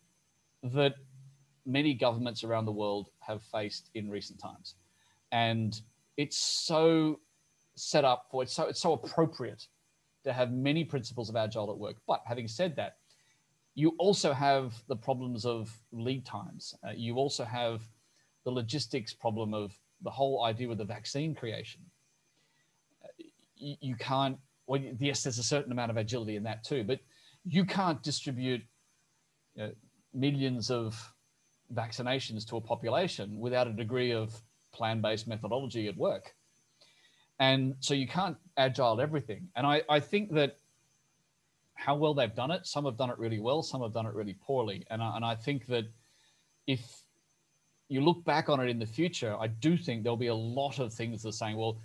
that many governments around the world have faced in recent times. And it's so set up for, it's so appropriate to have many principles of agile at work. But having said that, you also have the problems of lead times. You also have the logistics problem of the whole idea with the vaccine creation. You can't, well, yes, there's a certain amount of agility in that too, but you can't distribute millions of vaccinations to a population without a degree of plan-based methodology at work. And so you can't agile everything. And I think that how well they've done it, some have done it really well, some have done it really poorly. And I think that if you look back on it in the future, I do think there'll be a lot of things that are saying, well,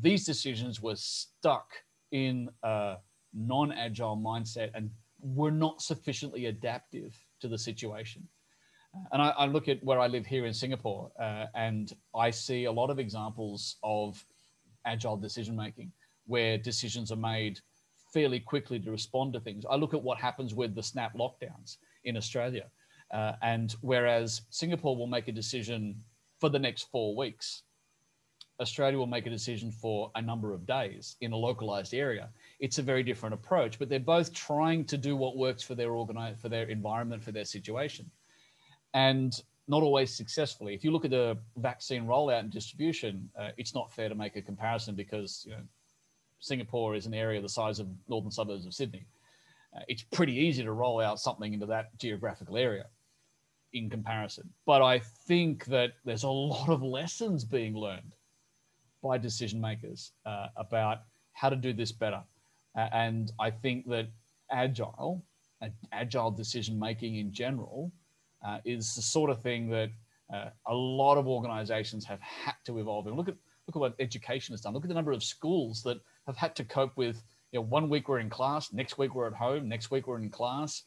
these decisions were stuck in a non-agile mindset and were not sufficiently adaptive to the situation. And I look at where I live here in Singapore, and I see a lot of examples of agile decision-making where decisions are made fairly quickly to respond to things. I look at what happens with the snap lockdowns in Australia. And whereas Singapore will make a decision for the next 4 weeks, Australia will make a decision for a number of days in a localized area. It's a very different approach, but they're both trying to do what works for their environment, for their situation. And not always successfully. If you look at the vaccine rollout and distribution, it's not fair to make a comparison because Singapore is an area the size of northern suburbs of Sydney. It's pretty easy to roll out something into that geographical area in comparison. But I think that there's a lot of lessons being learned by decision makers about how to do this better. And I think that agile decision making in general is the sort of thing that a lot of organizations have had to evolve. And look at what education has done. Look at the number of schools that have had to cope with, 1 week we're in class, next week we're at home, next week we're in class.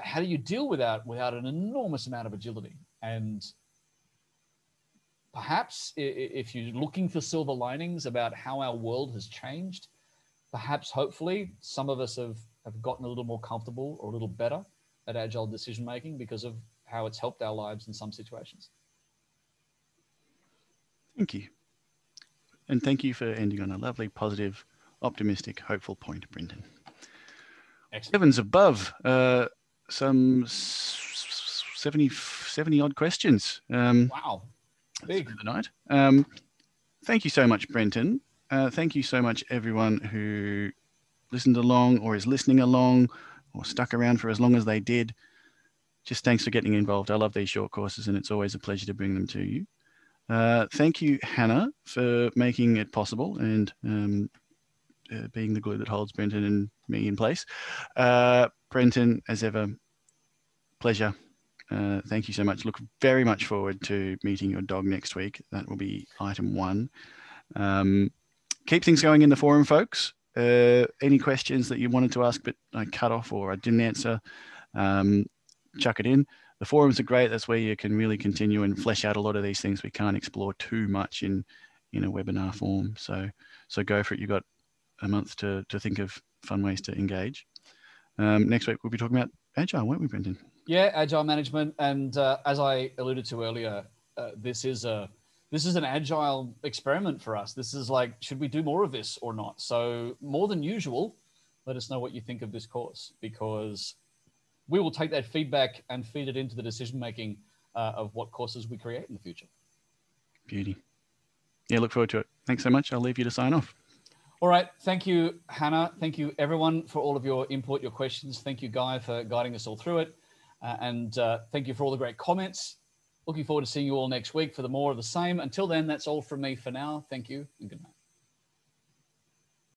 How do you deal with that without an enormous amount of agility? And perhaps if you're looking for silver linings about how our world has changed, perhaps hopefully some of us have gotten a little more comfortable or a little better at agile decision making because of how it's helped our lives in some situations. Thank you. And thank you for ending on a lovely, positive, optimistic, hopeful point, Brenton. Excellent. Heavens above, some 70 odd questions. Wow, big. For the night. Thank you so much, Brenton. Thank you so much, everyone who listened along or is listening along or stuck around for as long as they did. Just thanks for getting involved. I love these short courses and it's always a pleasure to bring them to you. Thank you, Hannah, for making it possible and being the glue that holds Brenton and me in place. Brenton, as ever, pleasure. Thank you so much. Look very much forward to meeting your dog next week. That will be item one. Keep things going in the forum, folks. Any questions that you wanted to ask but I cut off or I didn't answer, chuck it in. The forums are great. That's where you can really continue and flesh out a lot of these things we can't explore too much in a webinar form. So go for it. You've got a month to think of fun ways to engage. Next week, we'll be talking about Agile, won't we, Brenton? Yeah, Agile management. And as I alluded to earlier, this is an Agile experiment for us. This is like, should we do more of this or not? So more than usual, let us know what you think of this course, because we will take that feedback and feed it into the decision-making of what courses we create in the future. Beauty. Yeah, look forward to it. Thanks so much. I'll leave you to sign off. All right. Thank you, Hannah. Thank you, everyone, for all of your input, your questions. Thank you, Guy, for guiding us all through it. And thank you for all the great comments. Looking forward to seeing you all next week for the more of the same. Until then, that's all from me for now. Thank you and good night.